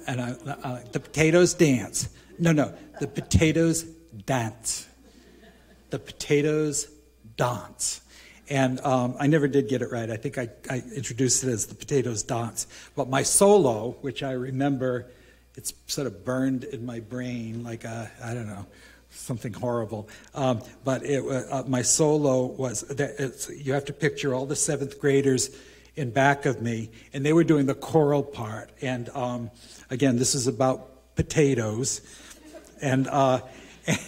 And I, I, the potatoes dance. No, no, the potatoes dance. The potatoes dance. And um, I never did get it right. I think I, I introduced it as the potatoes dance. But my solo, which I remember, it's sort of burned in my brain like a, I don't know, something horrible. Um, but it, uh, my solo was, that it's, you have to picture all the seventh graders in back of me, and they were doing the choral part. And um, again, this is about potatoes. And, uh,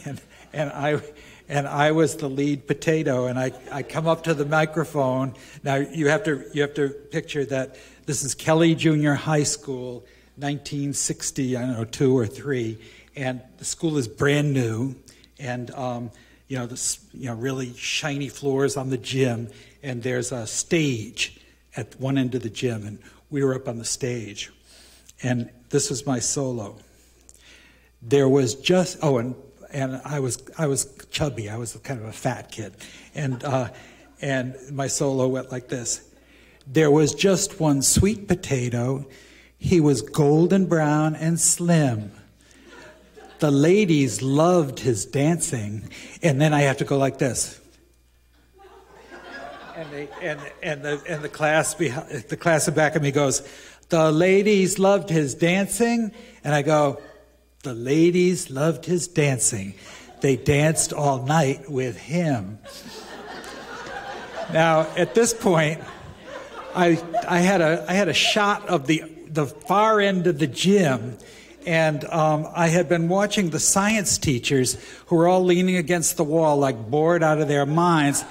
and, and, I, and I was the lead potato, and I, I come up to the microphone. Now, you have to, you have to picture that this is Kelly Junior High School, nineteen sixty, I don't know, two or three, and the school is brand new, and, um, you know, this, you know, really shiny floors on the gym, and there's a stage at one end of the gym, and we were up on the stage, and this was my solo. There was just, oh, and and I was I was chubby. I was kind of a fat kid, and uh, and my solo went like this. There was just one sweet potato. He was golden brown and slim. The ladies loved his dancing, and then I have to go like this. And they, and and the and the class behind, the class in back of me goes, the ladies loved his dancing, and I go. The ladies loved his dancing. They danced all night with him. Now, at this point, I, I, had a, I had a shot of the, the far end of the gym, and um, I had been watching the science teachers who were all leaning against the wall like bored out of their minds,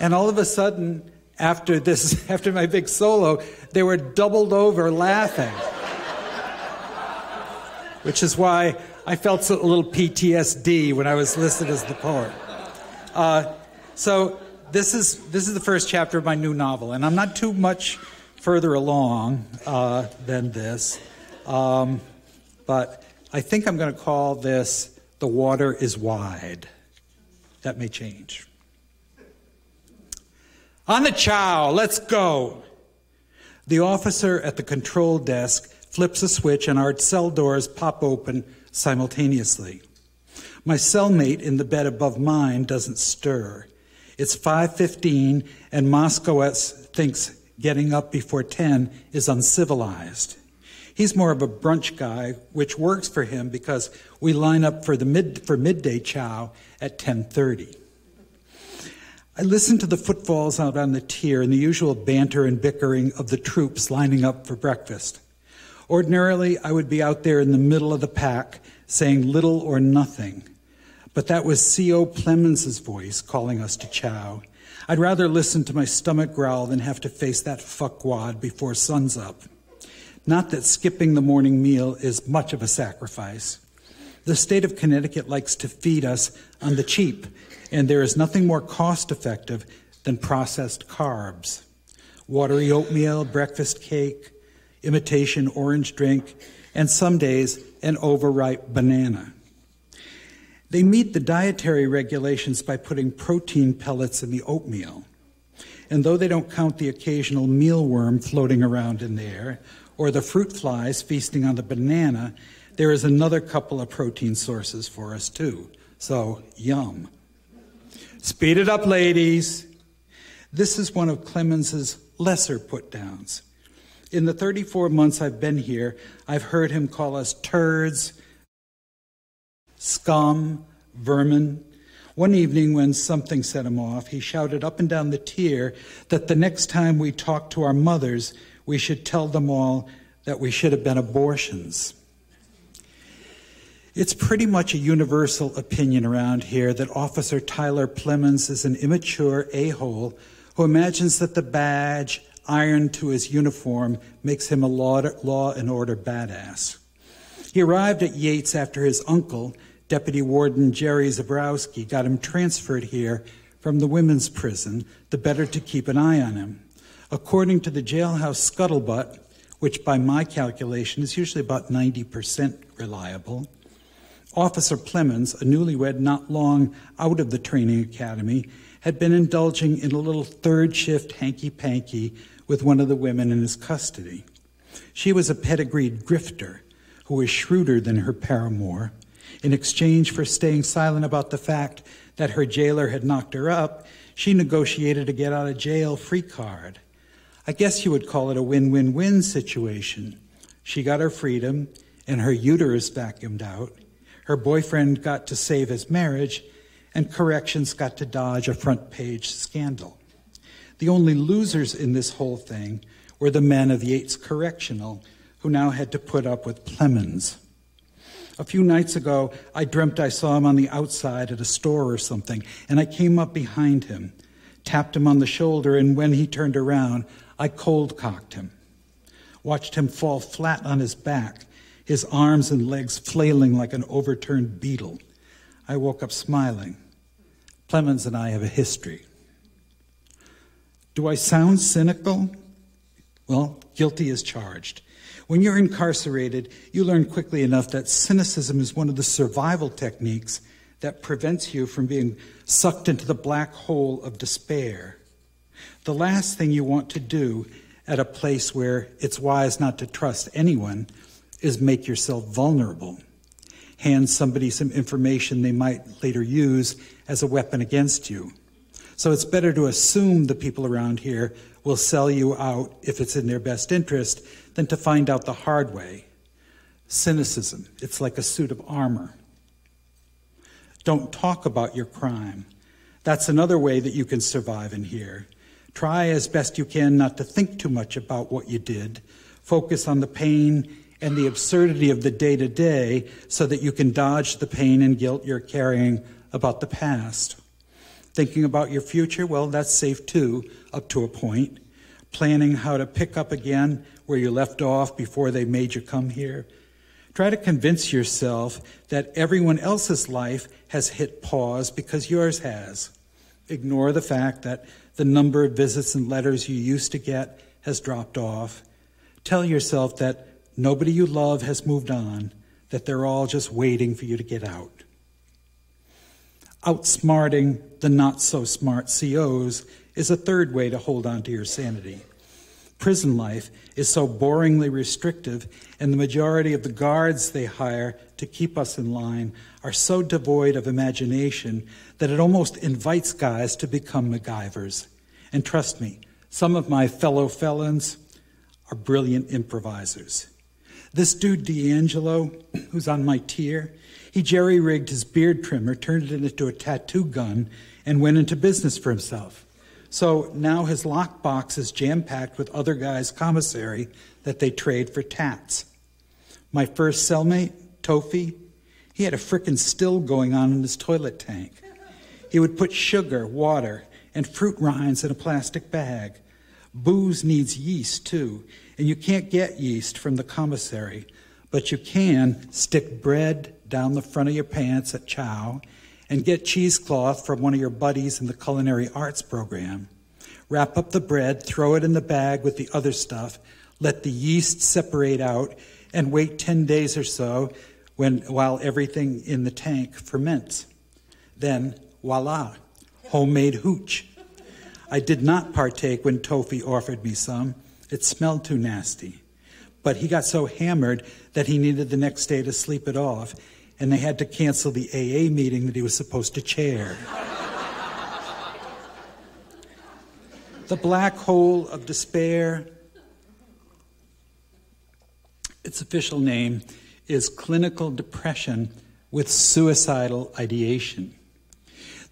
and all of a sudden, after this, after my big solo, they were doubled over laughing. Which is why I felt a little P T S D when I was listed as the poet. Uh, so this is, this is the first chapter of my new novel, and I'm not too much further along uh, than this, um, but I think I'm going to call this The Water is Wide. That may change. On the chow, let's go. The officer at the control desk flips a switch, and our cell doors pop open simultaneously. My cellmate in the bed above mine doesn't stir. It's five fifteen, and Moscow thinks getting up before ten is uncivilized. He's more of a brunch guy, which works for him because we line up for the mid, for midday chow at ten thirty. I listen to the footfalls out on the tier and the usual banter and bickering of the troops lining up for breakfast. Ordinarily, I would be out there in the middle of the pack saying little or nothing, but that was C O Plemons' voice calling us to chow. I'd rather listen to my stomach growl than have to face that fuckwad before sun's up. Not that skipping the morning meal is much of a sacrifice. The state of Connecticut likes to feed us on the cheap, and there is nothing more cost-effective than processed carbs. Watery oatmeal, breakfast cake, imitation orange drink, and some days an overripe banana. They meet the dietary regulations by putting protein pellets in the oatmeal. And though they don't count the occasional mealworm floating around in there, or the fruit flies feasting on the banana, there is another couple of protein sources for us too. So, yum. Speed it up, ladies. This is one of Clemens' lesser put-downs. In the thirty-four months I've been here, I've heard him call us turds, scum, vermin. One evening when something set him off, he shouted up and down the tier that the next time we talked to our mothers, we should tell them all that we should have been abortions. It's pretty much a universal opinion around here that Officer Tyler Plemons is an immature a-hole who imagines that the badge ironed to his uniform makes him a law, law and order badass. He arrived at Yates after his uncle, Deputy Warden Jerry Zabrowski, got him transferred here from the women's prison, the better to keep an eye on him. According to the jailhouse scuttlebutt, which by my calculation is usually about ninety percent reliable, Officer Plemons, a newlywed not long out of the training academy, had been indulging in a little third shift hanky-panky with one of the women in his custody. She was a pedigreed grifter who was shrewder than her paramour. In exchange for staying silent about the fact that her jailer had knocked her up, she negotiated a get-out-of-jail-free card. I guess you would call it a win-win-win situation. She got her freedom and her uterus vacuumed out. Her boyfriend got to save his marriage, and corrections got to dodge a front-page scandal. The only losers in this whole thing were the men of Yates Correctional, who now had to put up with Plemons. A few nights ago, I dreamt I saw him on the outside at a store or something, and I came up behind him, tapped him on the shoulder, and when he turned around, I cold-cocked him, watched him fall flat on his back, his arms and legs flailing like an overturned beetle. I woke up smiling. Plemons and I have a history. Do I sound cynical? Well, guilty is charged. When you're incarcerated, you learn quickly enough that cynicism is one of the survival techniques that prevents you from being sucked into the black hole of despair. The last thing you want to do at a place where it's wise not to trust anyone is make yourself vulnerable. Hand somebody some information they might later use as a weapon against you. So it's better to assume the people around here will sell you out if it's in their best interest than to find out the hard way. Cynicism, it's like a suit of armor. Don't talk about your crime. That's another way that you can survive in here. Try as best you can not to think too much about what you did. Focus on the pain and the absurdity of the day-to-day so that you can dodge the pain and guilt you're carrying about the past. Thinking about your future, well, that's safe too, up to a point. Planning how to pick up again where you left off before they made you come here. Try to convince yourself that everyone else's life has hit pause because yours has. Ignore the fact that the number of visits and letters you used to get has dropped off. Tell yourself that nobody you love has moved on, that they're all just waiting for you to get out. Outsmarting the not-so-smart C Os is a third way to hold on to your sanity. Prison life is so boringly restrictive, and the majority of the guards they hire to keep us in line are so devoid of imagination that it almost invites guys to become MacGyvers. And trust me, some of my fellow felons are brilliant improvisers. This dude, D'Angelo, who's on my tier, he jerry-rigged his beard trimmer, turned it into a tattoo gun, and went into business for himself. So now his lockbox is jam-packed with other guys' commissary that they trade for tats. My first cellmate, Tofi, he had a frickin' still going on in his toilet tank. He would put sugar, water, and fruit rinds in a plastic bag. Booze needs yeast, too, and you can't get yeast from the commissary, but you can stick bread down the front of your pants at Chow and get cheesecloth from one of your buddies in the culinary arts program. Wrap up the bread, throw it in the bag with the other stuff, let the yeast separate out, and wait ten days or so when, while everything in the tank ferments. Then, voila, homemade hooch. I did not partake when Tofi offered me some. It smelled too nasty. But he got so hammered that he needed the next day to sleep it off, and they had to cancel the A A meeting that he was supposed to chair. The black hole of despair, its official name is clinical depression with suicidal ideation.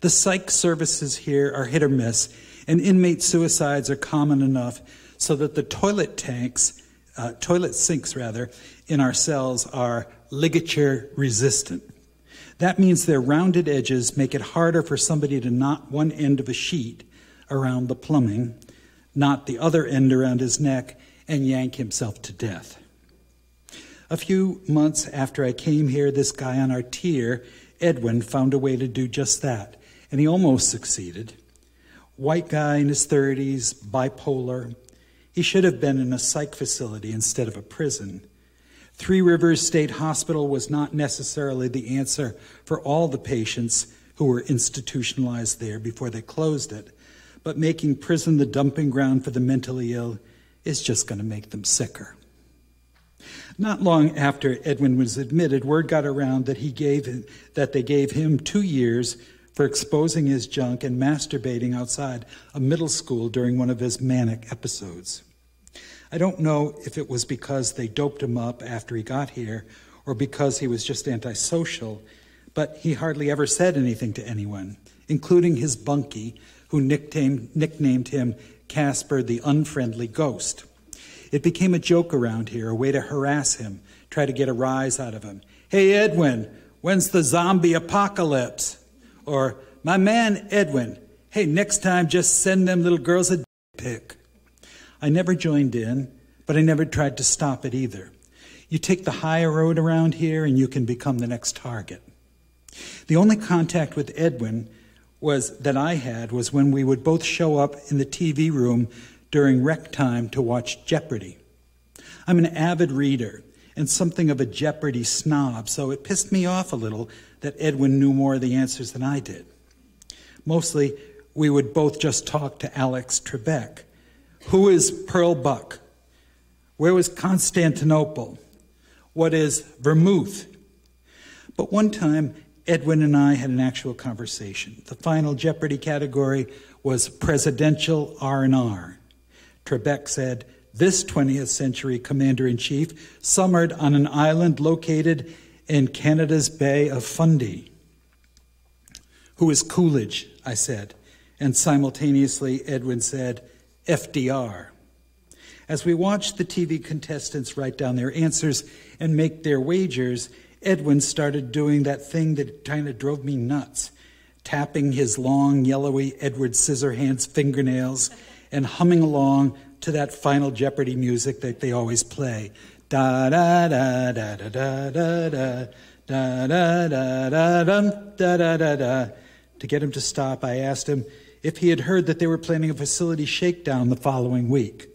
The psych services here are hit or miss, and inmate suicides are common enough so that the toilet tanks, uh, toilet sinks rather, in our cells are ligature resistant. That means their rounded edges make it harder for somebody to knot one end of a sheet around the plumbing, knot the other end around his neck, and yank himself to death. A few months after I came here, this guy on our tier, Edwin, found a way to do just that, and he almost succeeded. White guy in his thirties, bipolar. He should have been in a psych facility instead of a prison. Three Rivers State Hospital was not necessarily the answer for all the patients who were institutionalized there before they closed it, but making prison the dumping ground for the mentally ill is just going to make them sicker. Not long after Edwin was admitted, word got around that he gave that they gave him two years for exposing his junk and masturbating outside a middle school during one of his manic episodes. I don't know if it was because they doped him up after he got here or because he was just antisocial, but he hardly ever said anything to anyone, including his bunkie, who nicknamed, nicknamed him Casper the Unfriendly Ghost. It became a joke around here, a way to harass him, try to get a rise out of him. Hey, Edwin, when's the zombie apocalypse? Or, my man, Edwin, hey, next time just send them little girls a dick pic. I never joined in, but I never tried to stop it either. You take the high road around here and you can become the next target. The only contact with Edwin was that I had was when we would both show up in the T V room during rec time to watch Jeopardy. I'm an avid reader and something of a Jeopardy snob, so it pissed me off a little that Edwin knew more of the answers than I did. Mostly, we would both just talk to Alex Trebek. Who is Pearl Buck? Where was Constantinople? What is vermouth? But one time, Edwin and I had an actual conversation. The final Jeopardy category was presidential R and R. Trebek said, this twentieth century commander-in-chief summered on an island located in Canada's Bay of Fundy. Who is Coolidge? I said. And simultaneously, Edwin said, F D R. As we watched the T V contestants write down their answers and make their wagers, Edwin started doing that thing that kind of drove me nuts, tapping his long, yellowy Edward Scissorhands fingernails and humming along to that final Jeopardy music that they always play. Da da da da da da da da da da da da da da da. To get him to stop, I asked him if he had heard that they were planning a facility shakedown the following week.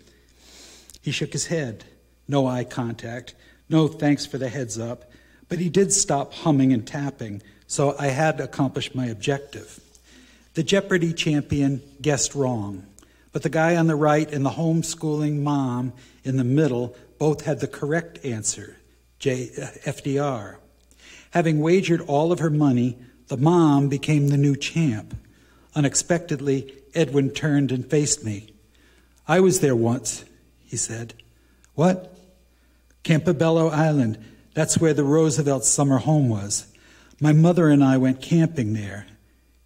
He shook his head. No eye contact. No thanks for the heads up. But he did stop humming and tapping, so I had accomplished my objective. The Jeopardy champion guessed wrong, but the guy on the right and the homeschooling mom in the middle both had the correct answer, J F D R. Having wagered all of her money, the mom became the new champ. Unexpectedly, Edwin turned and faced me. I was there once, he said. What? Campobello Island. That's where the Roosevelt summer home was. My mother and I went camping there.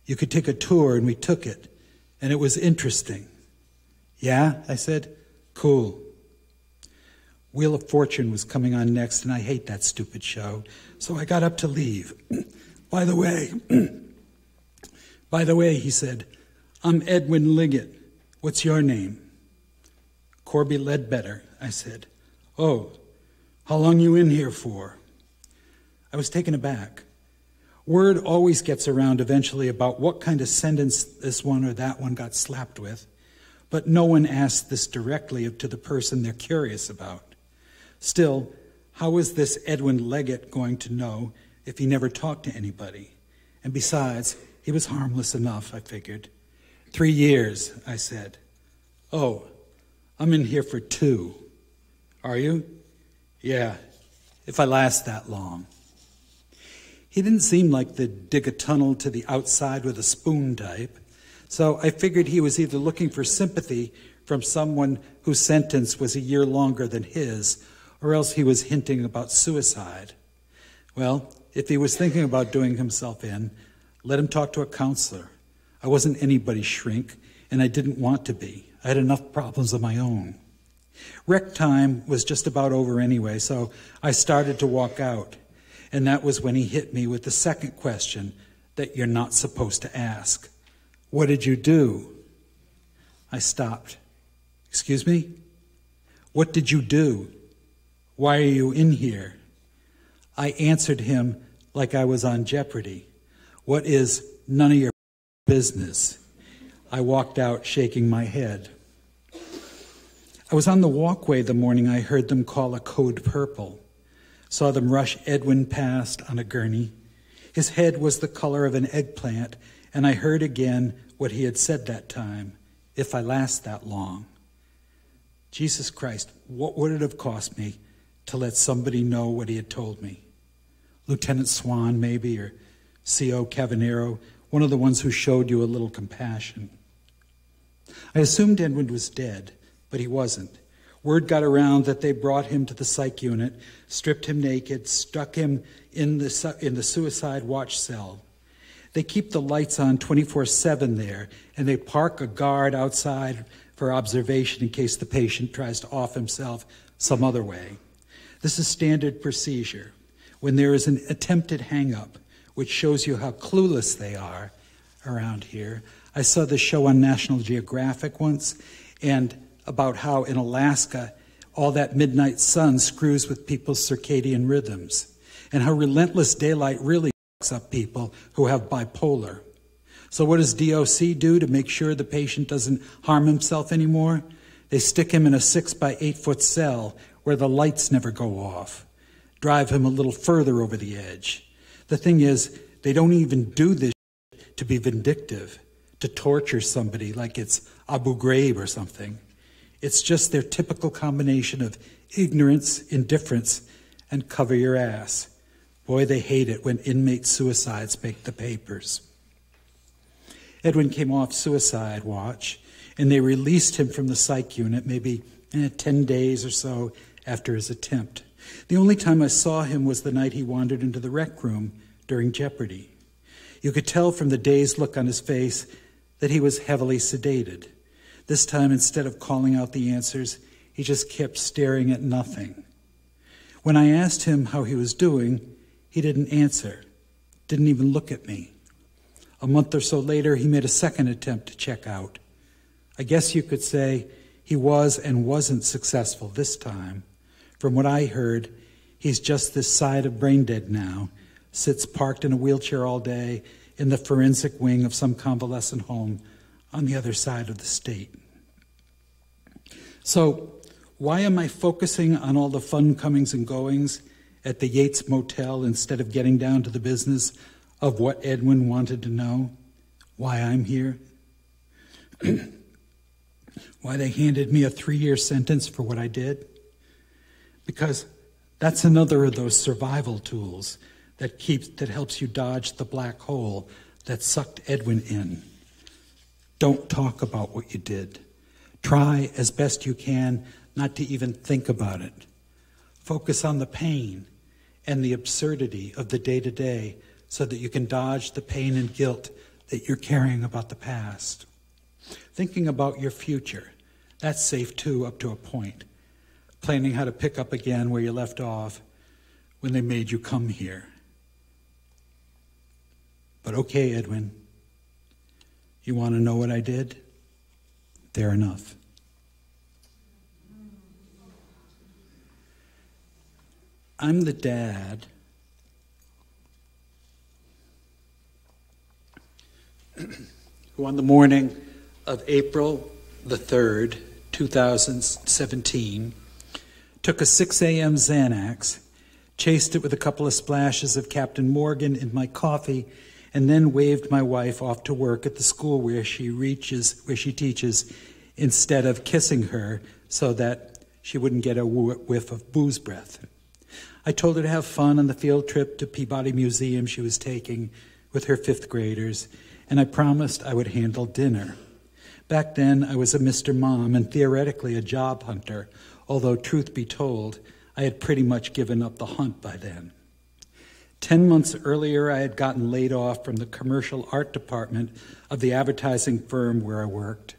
You could take a tour, and we took it, and it was interesting. Yeah, I said, cool. Wheel of Fortune was coming on next, and I hate that stupid show, so I got up to leave. By the way, by the way, he said, I'm Edwin Leggett. What's your name? Corby Ledbetter, I said. Oh. How long you in here for? I was taken aback. Word always gets around eventually about what kind of sentence this one or that one got slapped with, but no one asks this directly to the person they're curious about. Still, how is this Edwin Leggett going to know if he never talked to anybody? And besides, he was harmless enough, I figured. Three years, I said. Oh, I'm in here for two. Are you? Yeah, if I last that long. He didn't seem like the dig a tunnel to the outside with a spoon type, so I figured he was either looking for sympathy from someone whose sentence was a year longer than his, or else he was hinting about suicide. Well, if he was thinking about doing himself in, let him talk to a counselor. I wasn't anybody's shrink, and I didn't want to be. I had enough problems of my own. Rec time was just about over anyway, so I started to walk out. And that was when he hit me with the second question that you're not supposed to ask. What did you do? I stopped. Excuse me? What did you do? Why are you in here? I answered him like I was on Jeopardy. What is none of your business? I walked out shaking my head. I was on the walkway the morning I heard them call a code purple. Saw them rush Edwin past on a gurney. His head was the color of an eggplant, and I heard again what he had said that time, if I last that long. Jesus Christ, what would it have cost me to let somebody know what he had told me? Lieutenant Swan, maybe, or C O Cavanero, one of the ones who showed you a little compassion. I assumed Edwin was dead, but he wasn't. Word got around that they brought him to the psych unit, stripped him naked, stuck him in the, su in the suicide watch cell. They keep the lights on twenty-four seven there, and they park a guard outside for observation in case the patient tries to off himself some other way. This is standard procedure. When there is an attempted hang-up, which shows you how clueless they are around here. I saw this show on National Geographic once, and about how in Alaska, all that midnight sun screws with people's circadian rhythms, and how relentless daylight really fucks up people who have bipolar. So what does D O C do to make sure the patient doesn't harm himself anymore? They stick him in a six by eight foot cell where the lights never go off, drive him a little further over the edge. The thing is, they don't even do this to be vindictive, to torture somebody like it's Abu Ghraib or something. It's just their typical combination of ignorance, indifference, and cover your ass. Boy, they hate it when inmate suicides make the papers. Edwin came off suicide watch, and they released him from the psych unit maybe eh, ten days or so after his attempt. The only time I saw him was the night he wandered into the rec room during Jeopardy. You could tell from the dazed look on his face that he was heavily sedated. This time, instead of calling out the answers, he just kept staring at nothing. When I asked him how he was doing, he didn't answer, didn't even look at me. A month or so later, he made a second attempt to check out. I guess you could say he was and wasn't successful this time. From what I heard, he's just this side of brain dead now, sits parked in a wheelchair all day in the forensic wing of some convalescent home on the other side of the state. So why am I focusing on all the fun comings and goings at the Yates Motel instead of getting down to the business of what Edwin wanted to know? Why I'm here? Why they handed me a three-year sentence for what I did? Because that's another of those survival tools that, keeps, that helps you dodge the black hole that sucked Edwin in. Don't talk about what you did. Try as best you can not to even think about it. Focus on the pain and the absurdity of the day-to-day so that you can dodge the pain and guilt that you're carrying about the past. Thinking about your future, that's safe too up to a point. Planning how to pick up again where you left off when they made you come here. But okay, Edwin. You want to know what I did? Fair enough. I'm the dad who on the morning of April the third, two thousand seventeen, took a six A M Xanax, chased it with a couple of splashes of Captain Morgan in my coffee, and then waved my wife off to work at the school where she reaches, where she teaches, instead of kissing her so that she wouldn't get a whiff of booze breath. I told her to have fun on the field trip to Peabody Museum she was taking with her fifth graders, and I promised I would handle dinner. Back then, I was a Mister Mom and theoretically a job hunter, although truth be told, I had pretty much given up the hunt by then. Ten months earlier, I had gotten laid off from the commercial art department of the advertising firm where I worked.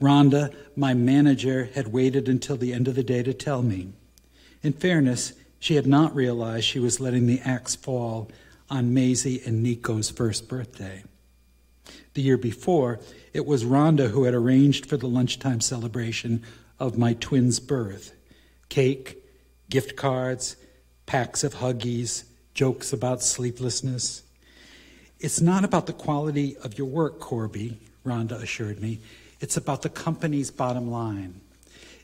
Rhonda, my manager, had waited until the end of the day to tell me. In fairness, She had not realized she was letting the axe fall on Maisie and Nico's first birthday. The year before, it was Rhonda who had arranged for the lunchtime celebration of my twins' birth. Cake, gift cards, packs of Huggies, jokes about sleeplessness. It's not about the quality of your work, Corby, Rhonda assured me. It's about the company's bottom line.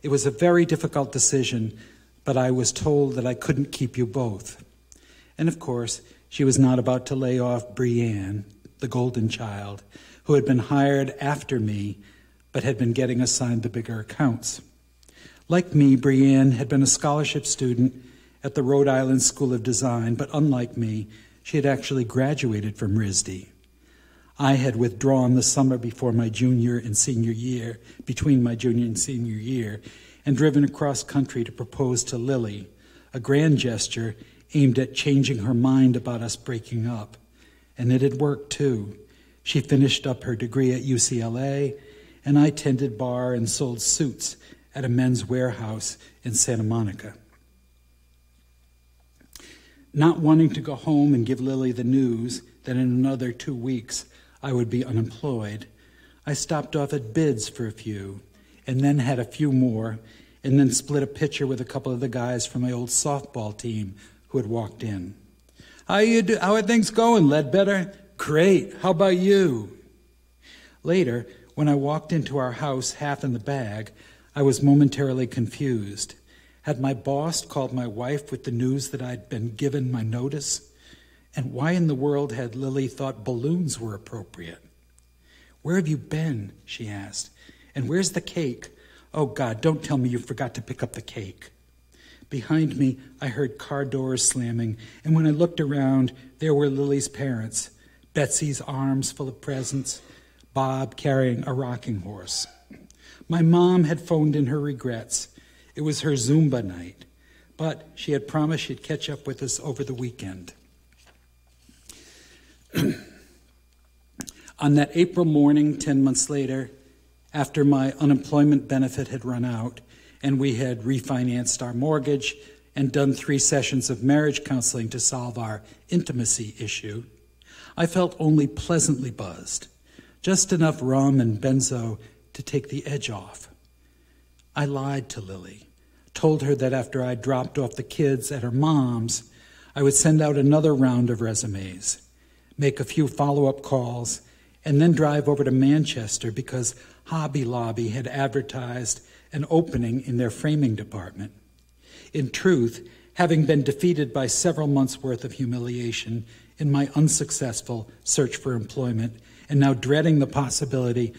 It was a very difficult decision, but I was told that I couldn't keep you both. And of course, she was not about to lay off Brianne, the golden child, who had been hired after me, but had been getting assigned the bigger accounts. Like me, Brianne had been a scholarship student at the Rhode Island School of Design, but unlike me, she had actually graduated from RISD. I had withdrawn the summer before my junior and senior year, between my junior and senior year, and driven across country to propose to Lily, a grand gesture aimed at changing her mind about us breaking up. And it had worked too. She finished up her degree at U C L A, and I tended bar and sold suits at a men's warehouse in Santa Monica. Not wanting to go home and give Lily the news that in another two weeks, I would be unemployed. I stopped off at Bids for a few, and then had a few more, and then split a picture with a couple of the guys from my old softball team who had walked in. How you do, how are things going, Ledbetter? Great, how about you? Later, when I walked into our house half in the bag, I was momentarily confused. Had my boss called my wife with the news that I'd been given my notice? And why in the world had Lily thought balloons were appropriate? Where have you been? She asked. And where's the cake? Oh God, don't tell me you forgot to pick up the cake. Behind me, I heard car doors slamming, and when I looked around, there were Lily's parents, Betsy's arms full of presents, Bob carrying a rocking horse. My mom had phoned in her regrets. It was her Zumba night, but she had promised she'd catch up with us over the weekend. On that April morning, ten months later, after my unemployment benefit had run out and we had refinanced our mortgage and done three sessions of marriage counseling to solve our intimacy issue, I felt only pleasantly buzzed, just enough rum and benzo to take the edge off. I lied to Lily, told her that after I dropped off the kids at her mom's, I would send out another round of resumes, make a few follow-up calls, and then drive over to Manchester because Hobby Lobby had advertised an opening in their framing department. In truth, having been defeated by several months' worth of humiliation in my unsuccessful search for employment, and now dreading the possibility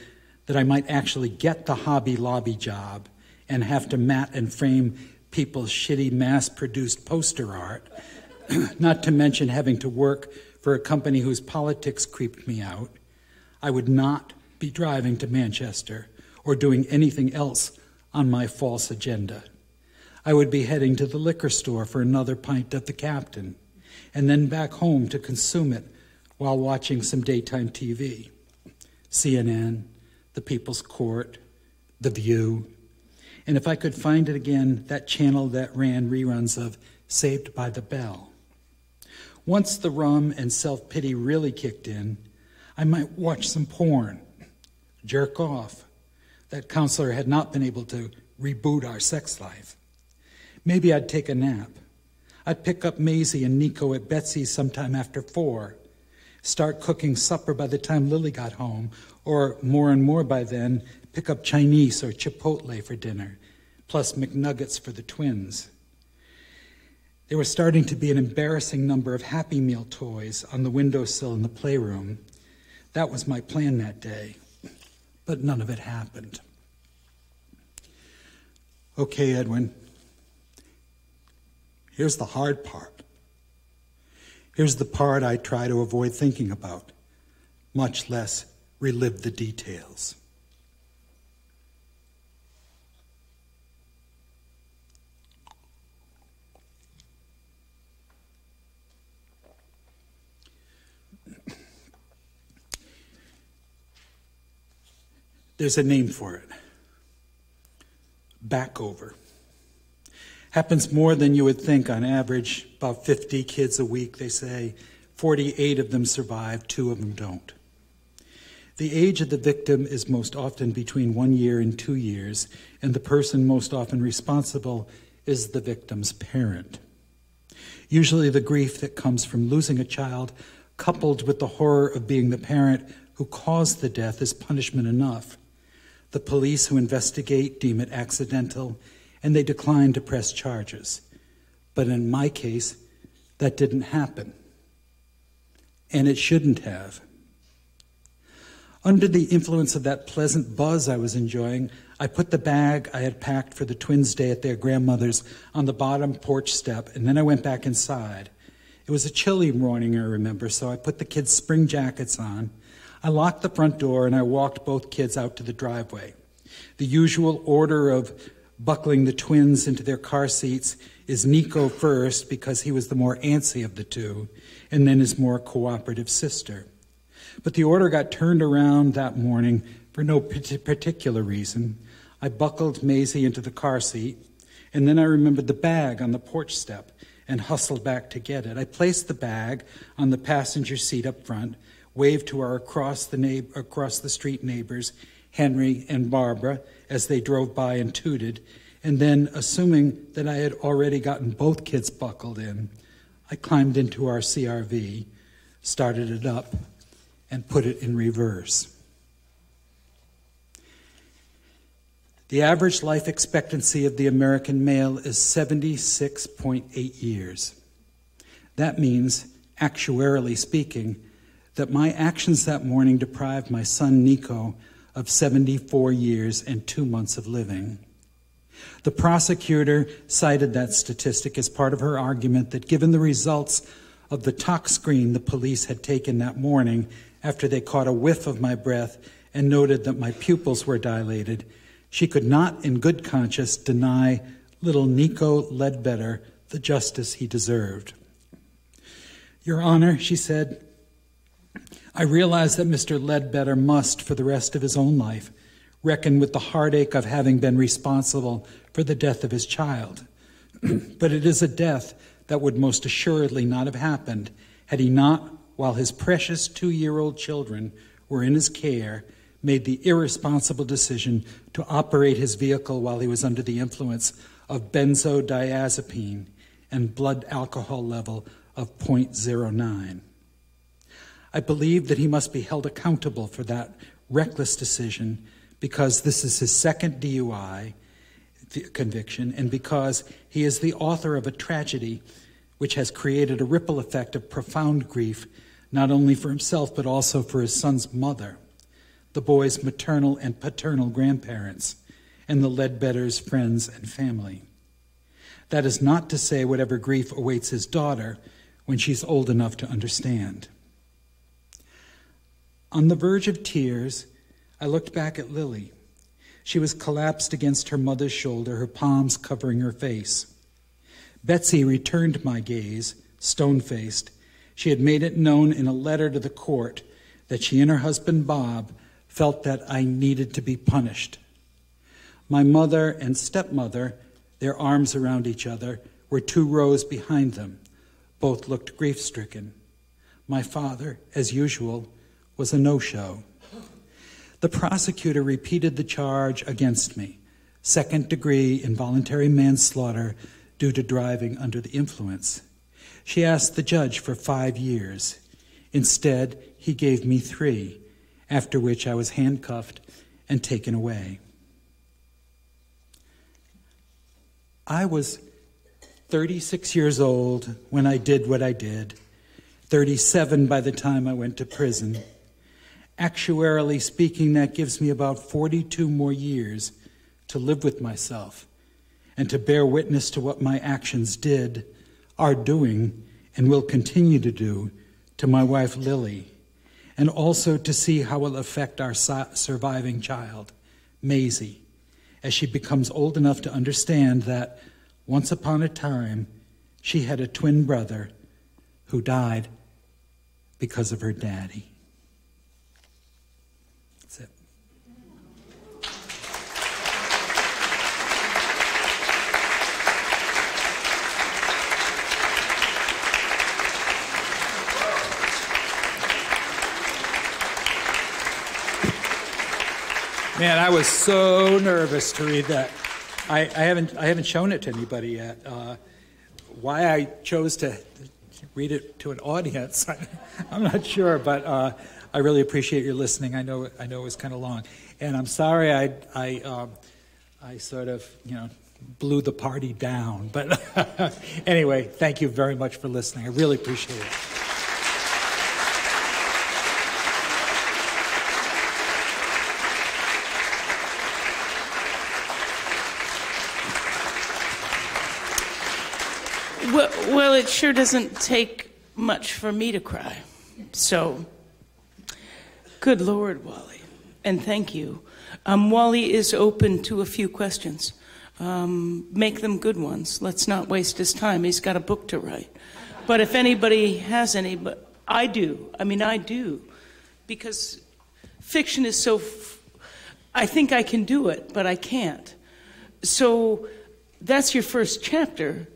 that I might actually get the Hobby Lobby job and have to mat and frame people's shitty mass-produced poster art, not to mention having to work for a company whose politics creeped me out, I would not be driving to Manchester or doing anything else on my false agenda. I would be heading to the liquor store for another pint of the Captain, and then back home to consume it while watching some daytime T V. C N N, The People's Court, The View, and if I could find it again, that channel that ran reruns of Saved by the Bell. Once the rum and self-pity really kicked in, I might watch some porn, jerk off. That counselor had not been able to reboot our sex life. Maybe I'd take a nap. I'd pick up Maisie and Nico at Betsy's sometime after four, start cooking supper by the time Lily got home, or more and more by then, pick up Chinese or Chipotle for dinner, plus McNuggets for the twins. There was starting to be an embarrassing number of Happy Meal toys on the windowsill in the playroom. That was my plan that day, but none of it happened. Okay, Edwin, here's the hard part. Here's the part I try to avoid thinking about, much less relive the details. There's a name for it. Backover. Happens more than you would think on average, about fifty kids a week, they say. forty-eight of them survive, two of them don't. The age of the victim is most often between one year and two years, and the person most often responsible is the victim's parent. Usually the grief that comes from losing a child, coupled with the horror of being the parent who caused the death, is punishment enough. The police who investigate deem it accidental, and they decline to press charges. But in my case, that didn't happen. And it shouldn't have. Under the influence of that pleasant buzz I was enjoying, I put the bag I had packed for the twins' day at their grandmother's on the bottom porch step, and then I went back inside. It was a chilly morning, I remember, so I put the kids' spring jackets on. I locked the front door, and I walked both kids out to the driveway. The usual order of buckling the twins into their car seats is Nico first, because he was the more antsy of the two, and then his more cooperative sister. But the order got turned around that morning for no particular reason. I buckled Maisie into the car seat, and then I remembered the bag on the porch step and hustled back to get it. I placed the bag on the passenger seat up front, waved to our across the, across the street neighbors, Henry and Barbara, as they drove by and tooted, and then, assuming that I had already gotten both kids buckled in, I climbed into our C R V, started it up, and put it in reverse. The average life expectancy of the American male is seventy-six point eight years. That means, actuarially speaking, that my actions that morning deprived my son Nico of seventy-four years and two months of living. The prosecutor cited that statistic as part of her argument that given the results of the talk screen the police had taken that morning after they caught a whiff of my breath and noted that my pupils were dilated, she could not in good conscience deny little Nico Ledbetter the justice he deserved. "Your Honor," she said, "I realize that Mister Ledbetter must, for the rest of his own life, reckon with the heartache of having been responsible for the death of his child. But it is a death that would most assuredly not have happened had he not, while his precious two-year-old children were in his care, made the irresponsible decision to operate his vehicle while he was under the influence of benzodiazepine and blood alcohol level of point zero nine. I believe that he must be held accountable for that reckless decision because this is his second D U I conviction and because he is the author of a tragedy which has created a ripple effect of profound grief not only for himself, but also for his son's mother, the boy's maternal and paternal grandparents, and the Ledbetter's friends and family. That is not to say whatever grief awaits his daughter when she's old enough to understand." On the verge of tears, I looked back at Lily. She was collapsed against her mother's shoulder, her palms covering her face. Betsy returned my gaze, stone-faced. She had made it known in a letter to the court that she and her husband, Bob, felt that I needed to be punished. My mother and stepmother, their arms around each other, were two rows behind them. Both looked grief-stricken. My father, as usual, was a no-show. The prosecutor repeated the charge against me, second-degree involuntary manslaughter due to driving under the influence. She asked the judge for five years. Instead, he gave me three, after which I was handcuffed and taken away. I was thirty-six years old when I did what I did, thirty-seven by the time I went to prison. Actuarially speaking, that gives me about forty-two more years to live with myself and to bear witness to what my actions did, are doing, and will continue to do to my wife, Lily, and also to see how it will affect our surviving child, Maisie, as she becomes old enough to understand that once upon a time, she had a twin brother who died because of her daddy. Man, I was so nervous to read that. I, I haven't I haven't shown it to anybody yet. Uh, why I chose to read it to an audience, I, I'm not sure, but uh, I really appreciate your listening. I know I know it was kind of long, and I'm sorry I I um, I sort of you know blew the party down. But anyway, thank you very much for listening. I really appreciate it. Well, well, it sure doesn't take much for me to cry. So, good Lord, Wally, and thank you. Um, Wally is open to a few questions. Um, make them good ones. Let's not waste his time. He's got a book to write. But if anybody has any, but I do. I mean, I do. Because fiction is so, f- I think I can do it, but I can't. So, that's your first chapter.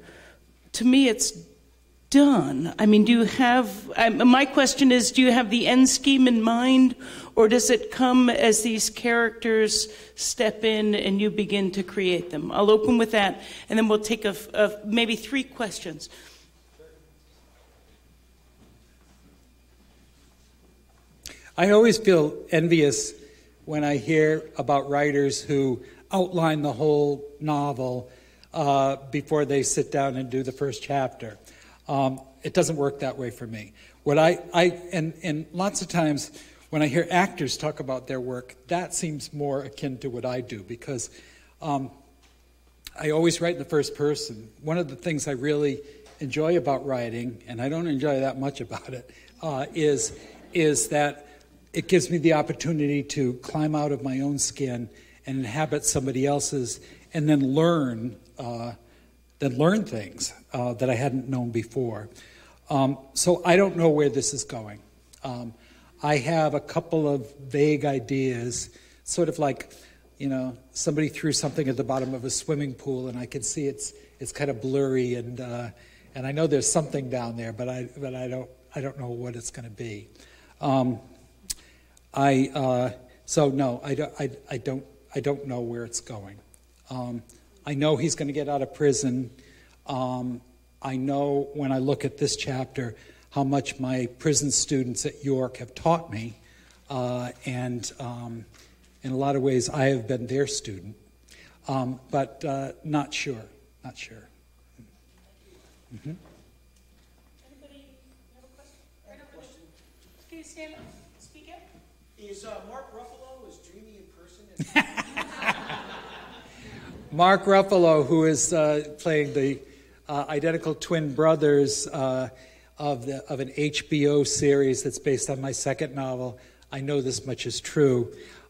To me, it's done. I mean, do you have, I, my question is, do you have the end scheme in mind, or does it come as these characters step in and you begin to create them? I'll open with that, and then we'll take a, a, maybe three questions. I always feel envious when I hear about writers who outline the whole novel Uh, before they sit down and do the first chapter. Um, it doesn't work that way for me. What I, I and, and lots of times when I hear actors talk about their work, that seems more akin to what I do, because um, I always write in the first person. One of the things I really enjoy about writing, and I don't enjoy that much about it, uh, is, is that it gives me the opportunity to climb out of my own skin and inhabit somebody else's, and then learn Uh, then learn things uh, that I hadn't known before. Um, so I don't know where this is going. Um, I have a couple of vague ideas, sort of like, you know, somebody threw something at the bottom of a swimming pool, and I can see it's it's kind of blurry, and uh, and I know there's something down there, but I but I don't I don't know what it's going to be. Um, I uh, so no, I don't I, I don't I don't know where it's going. Um, I know he's going to get out of prison. Um, I know when I look at this chapter how much my prison students at York have taught me, uh, and um, in a lot of ways I have been their student. Um, but uh, not sure, not sure. Mm-hmm. Anybody have a question? Right over question. There. Can you stand up, speak up? Is uh, Mark Ruffalo as dreamy in person as? Mark Ruffalo, who is uh, playing the uh, identical twin brothers uh, of, the, of an H B O series that's based on my second novel, I Know This Much Is True,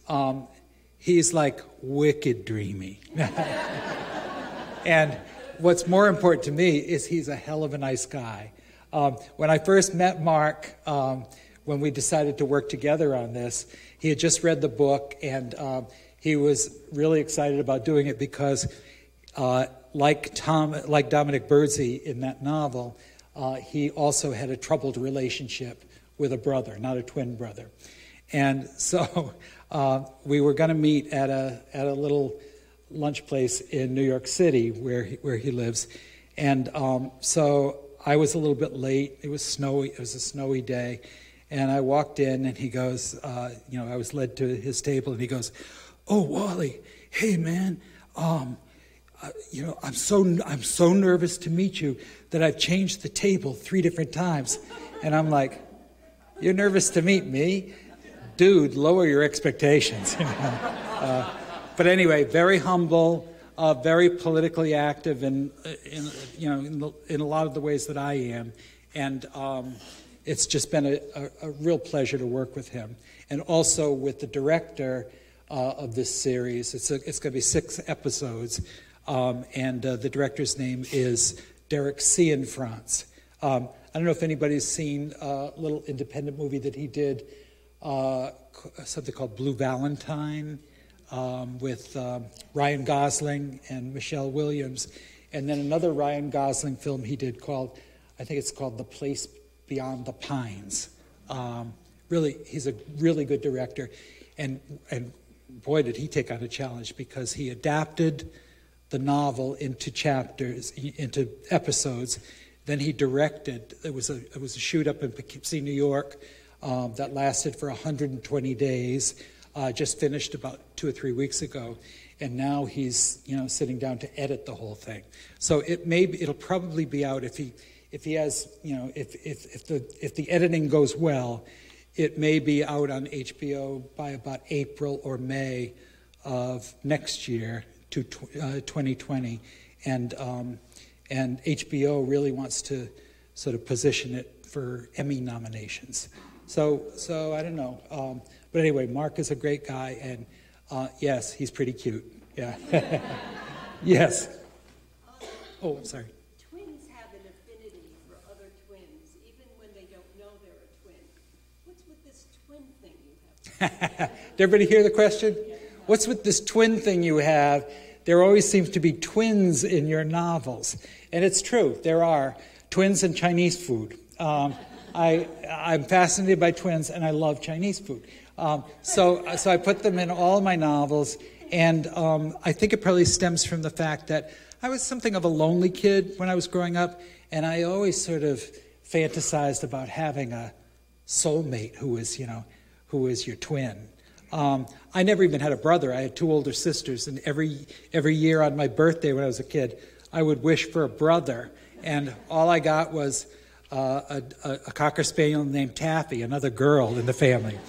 um, he's like wicked dreamy. And what's more important to me is he's a hell of a nice guy. Um, when I first met Mark, um, when we decided to work together on this, he had just read the book, and um, he was really excited about doing it because, uh, like Tom, like Dominic Birdsey in that novel, uh, he also had a troubled relationship with a brother, not a twin brother, and so uh, we were going to meet at a at a little lunch place in New York City where he, where he lives, and um, so I was a little bit late. It was snowy. It was a snowy day, and I walked in, and he goes, uh, you know, I was led to his table, and he goes, "Oh, Wally, hey man, um, uh, you know, I'm so I'm so nervous to meet you that I've changed the table three different times." And I'm like, "You're nervous to meet me? Dude, lower your expectations." You know? uh, but anyway, very humble, uh, very politically active, in, in you know, in, the, in a lot of the ways that I am, and um, it's just been a, a, a real pleasure to work with him, and also with the director Uh, of this series. It's a, it's going to be six episodes, um, and uh, the director's name is Derek Cianfrance. Um, I don't know if anybody's seen a little independent movie that he did, uh, something called Blue Valentine, um, with um, Ryan Gosling and Michelle Williams, and then another Ryan Gosling film he did called, I think it's called The Place Beyond the Pines. Um, really, he's a really good director, and and boy, did he take on a challenge, because he adapted the novel into chapters, into episodes. Then he directed. It was a it was a shoot up in Poughkeepsie, New York, um, that lasted for one hundred twenty days. Uh, just finished about two or three weeks ago, and now he's you know sitting down to edit the whole thing. So it may be, it'll probably be out if he if he has you know if if if the if the editing goes well, it may be out on H B O by about April or May of next year to twenty twenty, and. Um, And H B O really wants to sort of position it for Emmy nominations. So, so I don't know. Um, but anyway, Mark is a great guy, and uh, yes, he's pretty cute. Yeah. Yes. Oh, I'm sorry. Twins have an affinity for other twins, even when they don't know they're a twin. What's with this twin thing you have? Did everybody hear the question? What's with this twin thing you have? There always seems to be twins in your novels. And it's true, there are twins in Chinese food. Um, I, I'm fascinated by twins, and I love Chinese food. Um, so, so I put them in all my novels, and um, I think it probably stems from the fact that I was something of a lonely kid when I was growing up, and I always sort of fantasized about having a soulmate who is, you know, who is your twin. Um, I never even had a brother. I had two older sisters, and every every year on my birthday when I was a kid, I would wish for a brother, and all I got was uh, a, a cocker spaniel named Taffy, another girl in the family.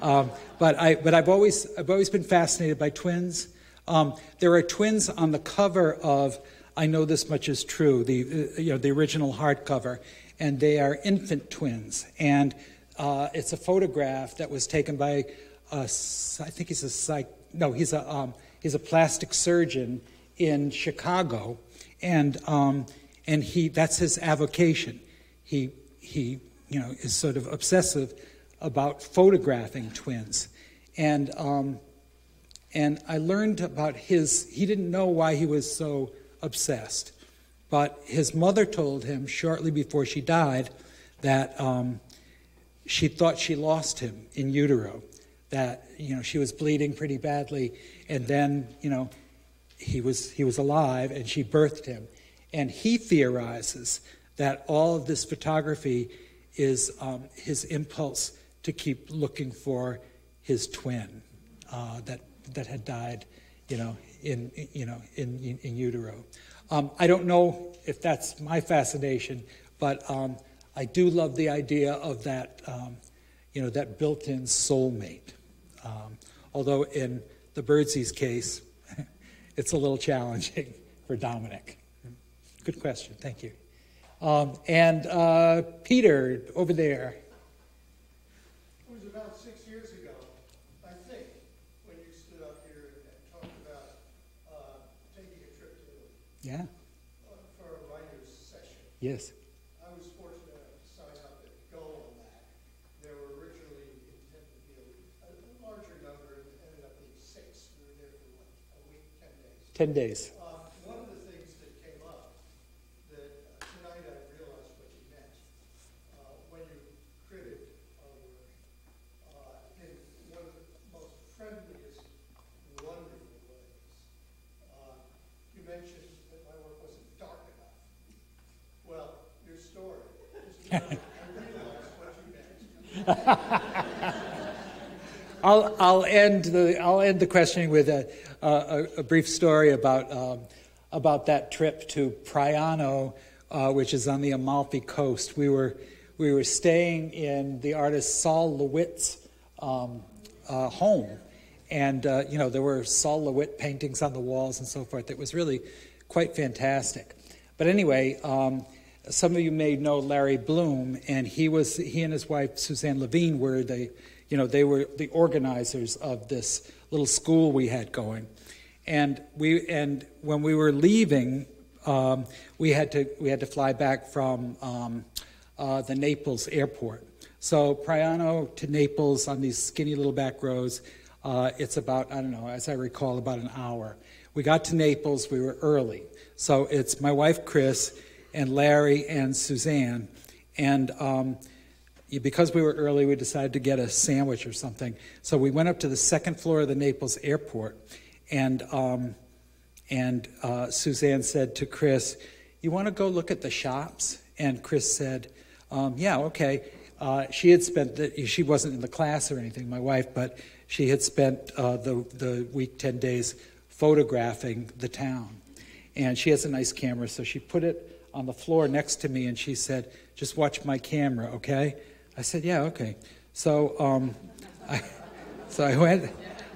Um, but I but I've always I've always been fascinated by twins. Um, there are twins on the cover of I Know This Much Is True, the uh, you know the original hardcover, and they are infant twins, and uh, it's a photograph that was taken by. Uh, I think he's a psych. No, he's a um, he's a plastic surgeon in Chicago, and um, and he that's his avocation. He he you know is sort of obsessive about photographing twins, and um, and I learned about his. He didn't know why he was so obsessed, but his mother told him shortly before she died that um, she thought she lost him in utero. That you know she was bleeding pretty badly, and then you know he was he was alive, and she birthed him, and he theorizes that all of this photography is um, his impulse to keep looking for his twin uh, that that had died, you know in you know in in, in utero. Um, I don't know if that's my fascination, but um, I do love the idea of that um, you know that built-in soulmate. Um, although in the Birdsee's case, it's a little challenging for Dominic. Good question, thank you. Um, and uh, Peter, over there. It was about six years ago, I think, when you stood up here and talked about uh, taking a trip to Italy. Yeah. For a writer's session. Yes. Ten days. Uh, one of the things that came up that uh, tonight I realized what you meant uh, when you credited our work. Uh, in one of the most friendliest, wonderful ways, uh, you mentioned that my work wasn't dark enough. Well, your story is dark. I realized what you meant. I'll I'll end the I'll end the questioning with a. Uh, a, a brief story about um, about that trip to Priano, uh, which is on the Amalfi Coast. We were we were staying in the artist Saul LeWitt's um, uh, home, and uh, you know there were Saul LeWitt paintings on the walls and so forth. It was really quite fantastic. But anyway, um, some of you may know Larry Bloom, and he was he and his wife Suzanne Levine were the you know they were the organizers of this little school we had going. And we and when we were leaving, um, we had to we had to fly back from um, uh, the Naples airport. So Priano to Naples on these skinny little back roads, uh, it's about I don't know as I recall about an hour. We got to Naples, we were early. So it's my wife Chris and Larry and Suzanne, and um, because we were early, we decided to get a sandwich or something. So we went up to the second floor of the Naples airport, and um, and uh, Suzanne said to Chris, you want to go look at the shops? And Chris said, um, yeah, okay. Uh, she had spent, the, she wasn't in the class or anything, my wife, but she had spent uh, the, the week, ten days, photographing the town. And she has a nice camera, so she put it on the floor next to me, and she said, just watch my camera, okay? I said, yeah, okay. So um, I, so I went,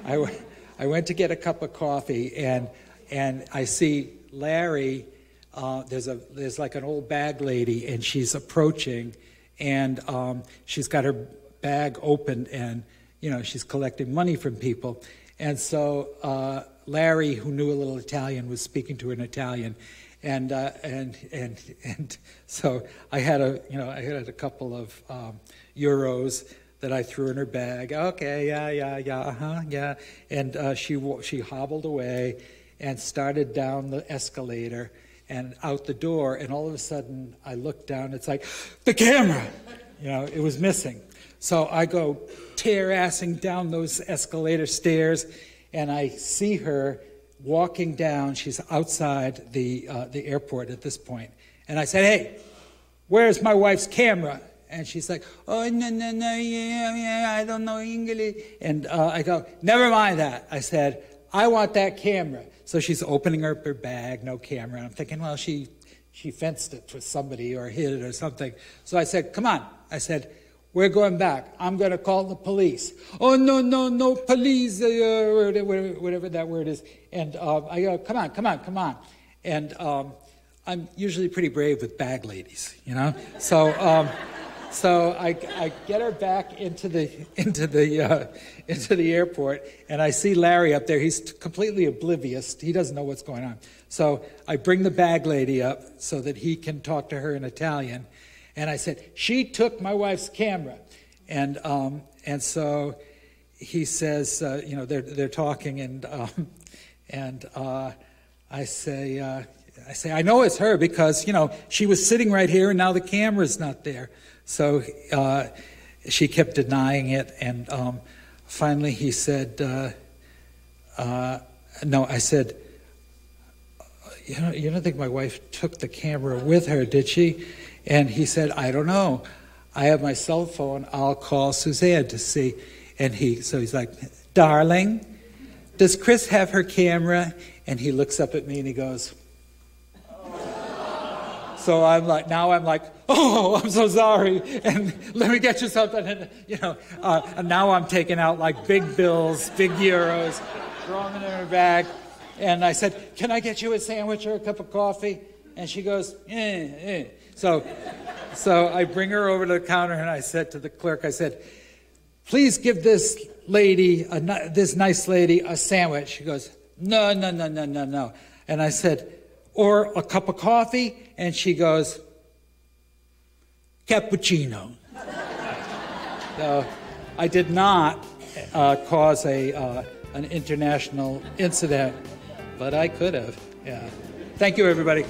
I went, I went to get a cup of coffee, and and I see Larry. Uh, there's a there's like an old bag lady, and she's approaching, and um, she's got her bag open, and you know she's collecting money from people, and so uh, Larry, who knew a little Italian, was speaking to her in Italian. And uh, and and and so I had a you know I had a couple of um, euros that I threw in her bag. Okay, yeah, yeah, yeah, uh huh, yeah. And uh, she she hobbled away and started down the escalator and out the door. And all of a sudden, I looked down. It's like the camera, you know, it was missing. So I go tear-assing down those escalator stairs, and I see her walking down. She's outside the uh, the airport at this point. And I said, hey, where's my wife's camera? And she's like, oh, no, no, no, yeah, yeah, I don't know English. And uh, I go, never mind that. I said, I want that camera. So she's opening up her bag, no camera. And I'm thinking, well, she, she fenced it for somebody or hid it or something. So I said, come on. I said, we're going back. I'm going to call the police. Oh, no, no, no, police, uh, whatever that word is. And uh, I go, come on, come on, come on. And um, I'm usually pretty brave with bag ladies, you know? So um, so I, I get her back into the, into, the, uh, into the airport, and I see Larry up there. He's completely oblivious. He doesn't know what's going on. So I bring the bag lady up so that he can talk to her in Italian. And I said, she took my wife's camera. And um, and so he says, uh, you know, they're, they're talking, and um, and uh, I say, uh, I say, I know it's her because, you know, she was sitting right here and now the camera's not there. So uh, she kept denying it. And um, finally he said, uh, uh, no, I said, you know, you don't think my wife took the camera with her, did she? And he said, I don't know. I have my cell phone. I'll call Suzanne to see. And he, so he's like, darling, does Chris have her camera? And he looks up at me and he goes, oh. So I'm like, now I'm like, oh, I'm so sorry. And let me get you something. And, you know, uh, and now I'm taking out like big bills, big euros, throwing them in her bag. And I said, can I get you a sandwich or a cup of coffee? And she goes, eh, eh. So, so I bring her over to the counter, and I said to the clerk, I said, please give this lady, a, this nice lady, a sandwich. She goes, no, no, no, no, no, no. And I said, or a cup of coffee? And she goes, cappuccino. So I did not uh, cause a, uh, an international incident, but I could have, yeah. Thank you, everybody.